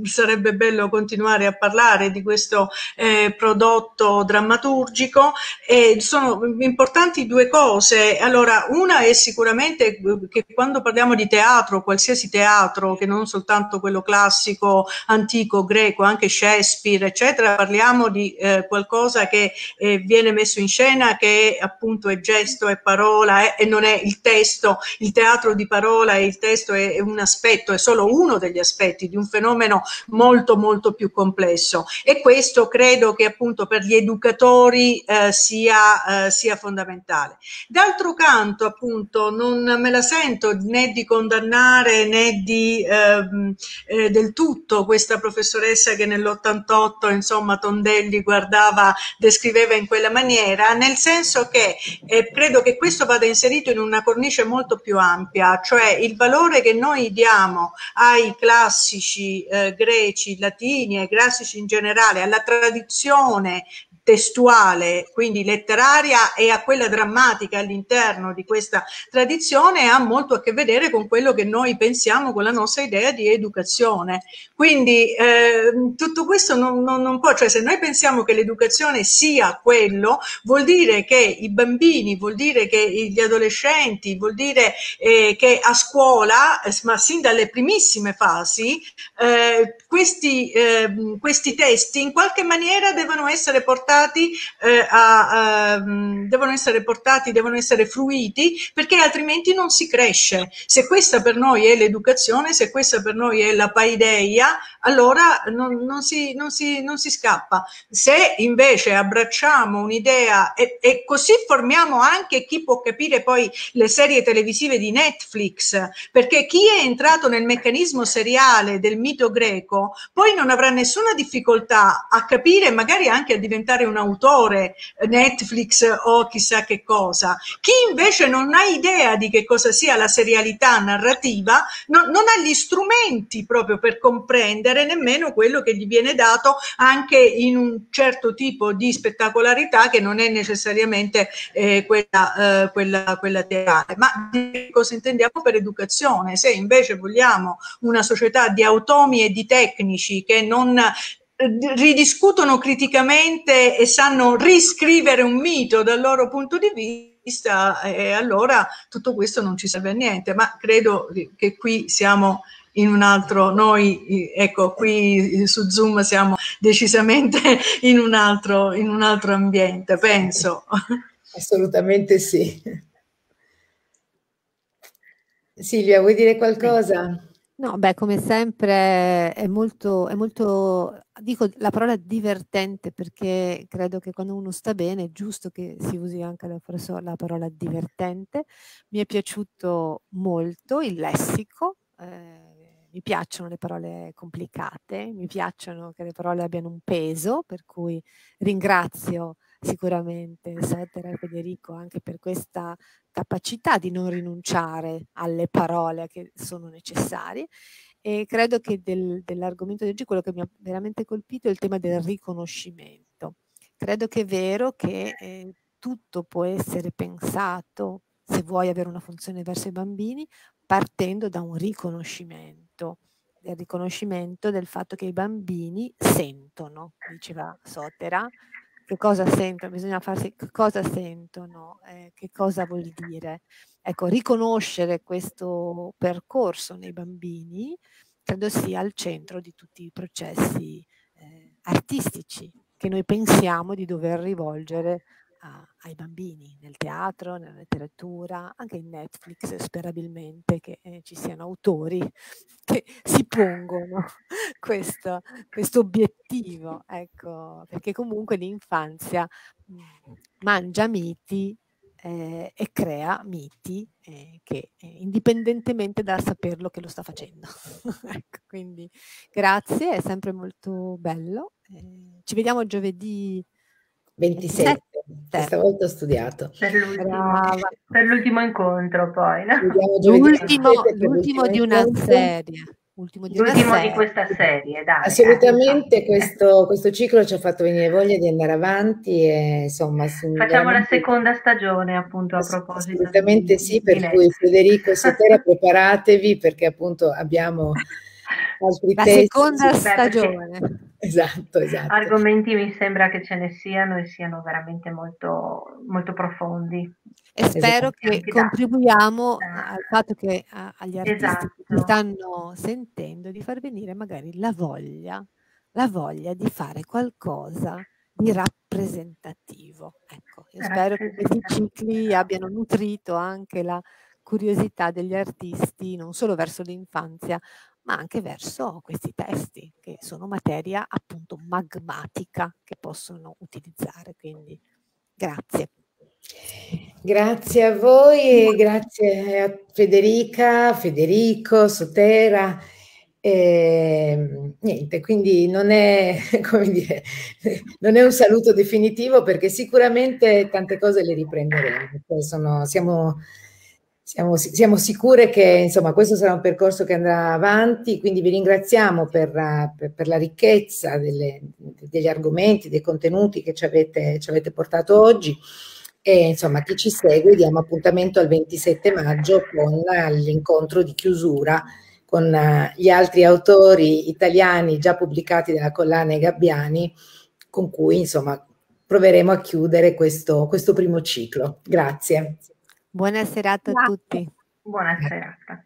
sarebbe bello continuare a parlare di questo eh, prodotto drammaturgico, e sono importanti due cose. Allora, una è sicuramente che quando parliamo di teatro, qualsiasi teatro, che non soltanto quello classico, antico, greco, anche Shakespeare, eccetera, parliamo di eh, qualcosa che eh, viene messo in scena, che appunto è gesto, è parola, è, e non è il testo. Il teatro di parola e il testo è, è un aspetto, è solo uno degli aspetti di un fenomeno molto molto più complesso, e questo credo che appunto per gli educatori eh, sia, eh, sia fondamentale. D'altro canto, appunto, non me la sento né di condannare né di eh, eh, del tutto questa professoressa che nell'ottantotto, insomma, Tondelli guardava, descriveva in quella maniera, nel senso che eh, credo che questo vada inserito in una cornice molto più ampia, cioè il valore che noi diamo ai classici eh, greci, latini, ai classici in generale, alla tradizione testuale, quindi letteraria, e a quella drammatica all'interno di questa tradizione, ha molto a che vedere con quello che noi pensiamo, con la nostra idea di educazione. Quindi eh, tutto questo non, non, non può, cioè se noi pensiamo che l'educazione sia quello, vuol dire che i bambini, vuol dire che gli adolescenti, vuol dire eh, che a scuola, eh, ma sin dalle primissime fasi, eh, questi, eh, questi testi in qualche maniera devono essere portati Eh, a, a, devono essere portati, devono essere fruiti, perché altrimenti non si cresce. Se questa per noi è l'educazione, se questa per noi è la paideia, allora non, non, si, non, si, non si scappa. Se invece abbracciamo un'idea e, e così formiamo anche chi può capire poi le serie televisive di Netflix, perché chi è entrato nel meccanismo seriale del mito greco poi non avrà nessuna difficoltà a capire, magari anche a diventare un autore Netflix o chissà che cosa. Chi invece non ha idea di che cosa sia la serialità narrativa no, non ha gli strumenti proprio per comprendere nemmeno quello che gli viene dato anche in un certo tipo di spettacolarità che non è necessariamente eh, quella, eh, quella, quella teatrale. Ma che cosa intendiamo per educazione? Se invece vogliamo una società di automi e di tecnici che non ridiscutono criticamente e sanno riscrivere un mito dal loro punto di vista, e allora tutto questo non ci serve a niente. Ma credo che qui siamo in un altro, noi ecco qui su Zoom siamo decisamente in un altro, in un altro ambiente, penso. Assolutamente sì. Silvia, vuoi dire qualcosa? No, beh, come sempre è molto, è molto, dico la parola divertente, perché credo che quando uno sta bene è giusto che si usi anche la, la parola divertente. Mi è piaciuto molto il lessico, eh, mi piacciono le parole complicate, mi piacciono che le parole abbiano un peso, per cui ringrazio sicuramente Sotera e Federico anche per questa capacità di non rinunciare alle parole che sono necessarie. E credo che del, dell'argomento di oggi quello che mi ha veramente colpito è il tema del riconoscimento. Credo che è vero che eh, tutto può essere pensato, se vuoi avere una funzione verso i bambini, partendo da un riconoscimento, del riconoscimento del fatto che i bambini sentono, diceva Sotera, che cosa sentono, bisogna farsi che cosa sentono, eh, che cosa vuol dire. Ecco, riconoscere questo percorso nei bambini credo sia al centro di tutti i processi eh, artistici che noi pensiamo di dover rivolgere a, ai bambini, nel teatro, nella letteratura, anche in Netflix, sperabilmente, che eh, ci siano autori che si pongono questo, questo obiettivo, ecco, perché comunque l'infanzia mh, mangia miti Eh, e crea miti eh, che eh, indipendentemente dal saperlo che lo sta facendo. Ecco, quindi grazie, è sempre molto bello. Eh, ci vediamo giovedì ventisette, questa volta ho studiato. Per l'ultimo incontro poi. No? L'ultimo di una serie. L'ultimo di, di questa serie, dai. Assolutamente, dai. Questo, questo ciclo ci ha fatto venire voglia di andare avanti e, insomma, facciamo la seconda stagione, appunto, a proposito. Assolutamente sì, per cui Netflix. Federico e Sotera, preparatevi, perché appunto abbiamo altri la testi. Seconda stagione. Esatto, esatto. Argomenti mi sembra che ce ne siano e siano veramente molto, molto profondi. E spero che contribuiamo al fatto che a, agli artisti esatto. che stanno sentendo di far venire magari la voglia, la voglia di fare qualcosa di rappresentativo. Ecco, io spero che questi cicli abbiano nutrito anche la curiosità degli artisti, non solo verso l'infanzia, ma anche verso questi testi, che sono materia appunto magmatica che possono utilizzare. Quindi grazie. Grazie a voi e grazie a Federica, Federico, Sotera. E niente, quindi non è, come dire, non è un saluto definitivo, perché sicuramente tante cose le riprenderemo. Sono, siamo, siamo, siamo sicure che, insomma, questo sarà un percorso che andrà avanti, quindi vi ringraziamo per, per, per la ricchezza delle, degli argomenti, dei contenuti che ci avete, ci avete portato oggi. E, insomma, chi ci segue, diamo appuntamento al ventisette maggio con l'incontro di chiusura con gli altri autori italiani già pubblicati dalla collana e Gabbiani, con cui, insomma, proveremo a chiudere questo, questo primo ciclo. Grazie. Buona serata a tutti. Buona serata.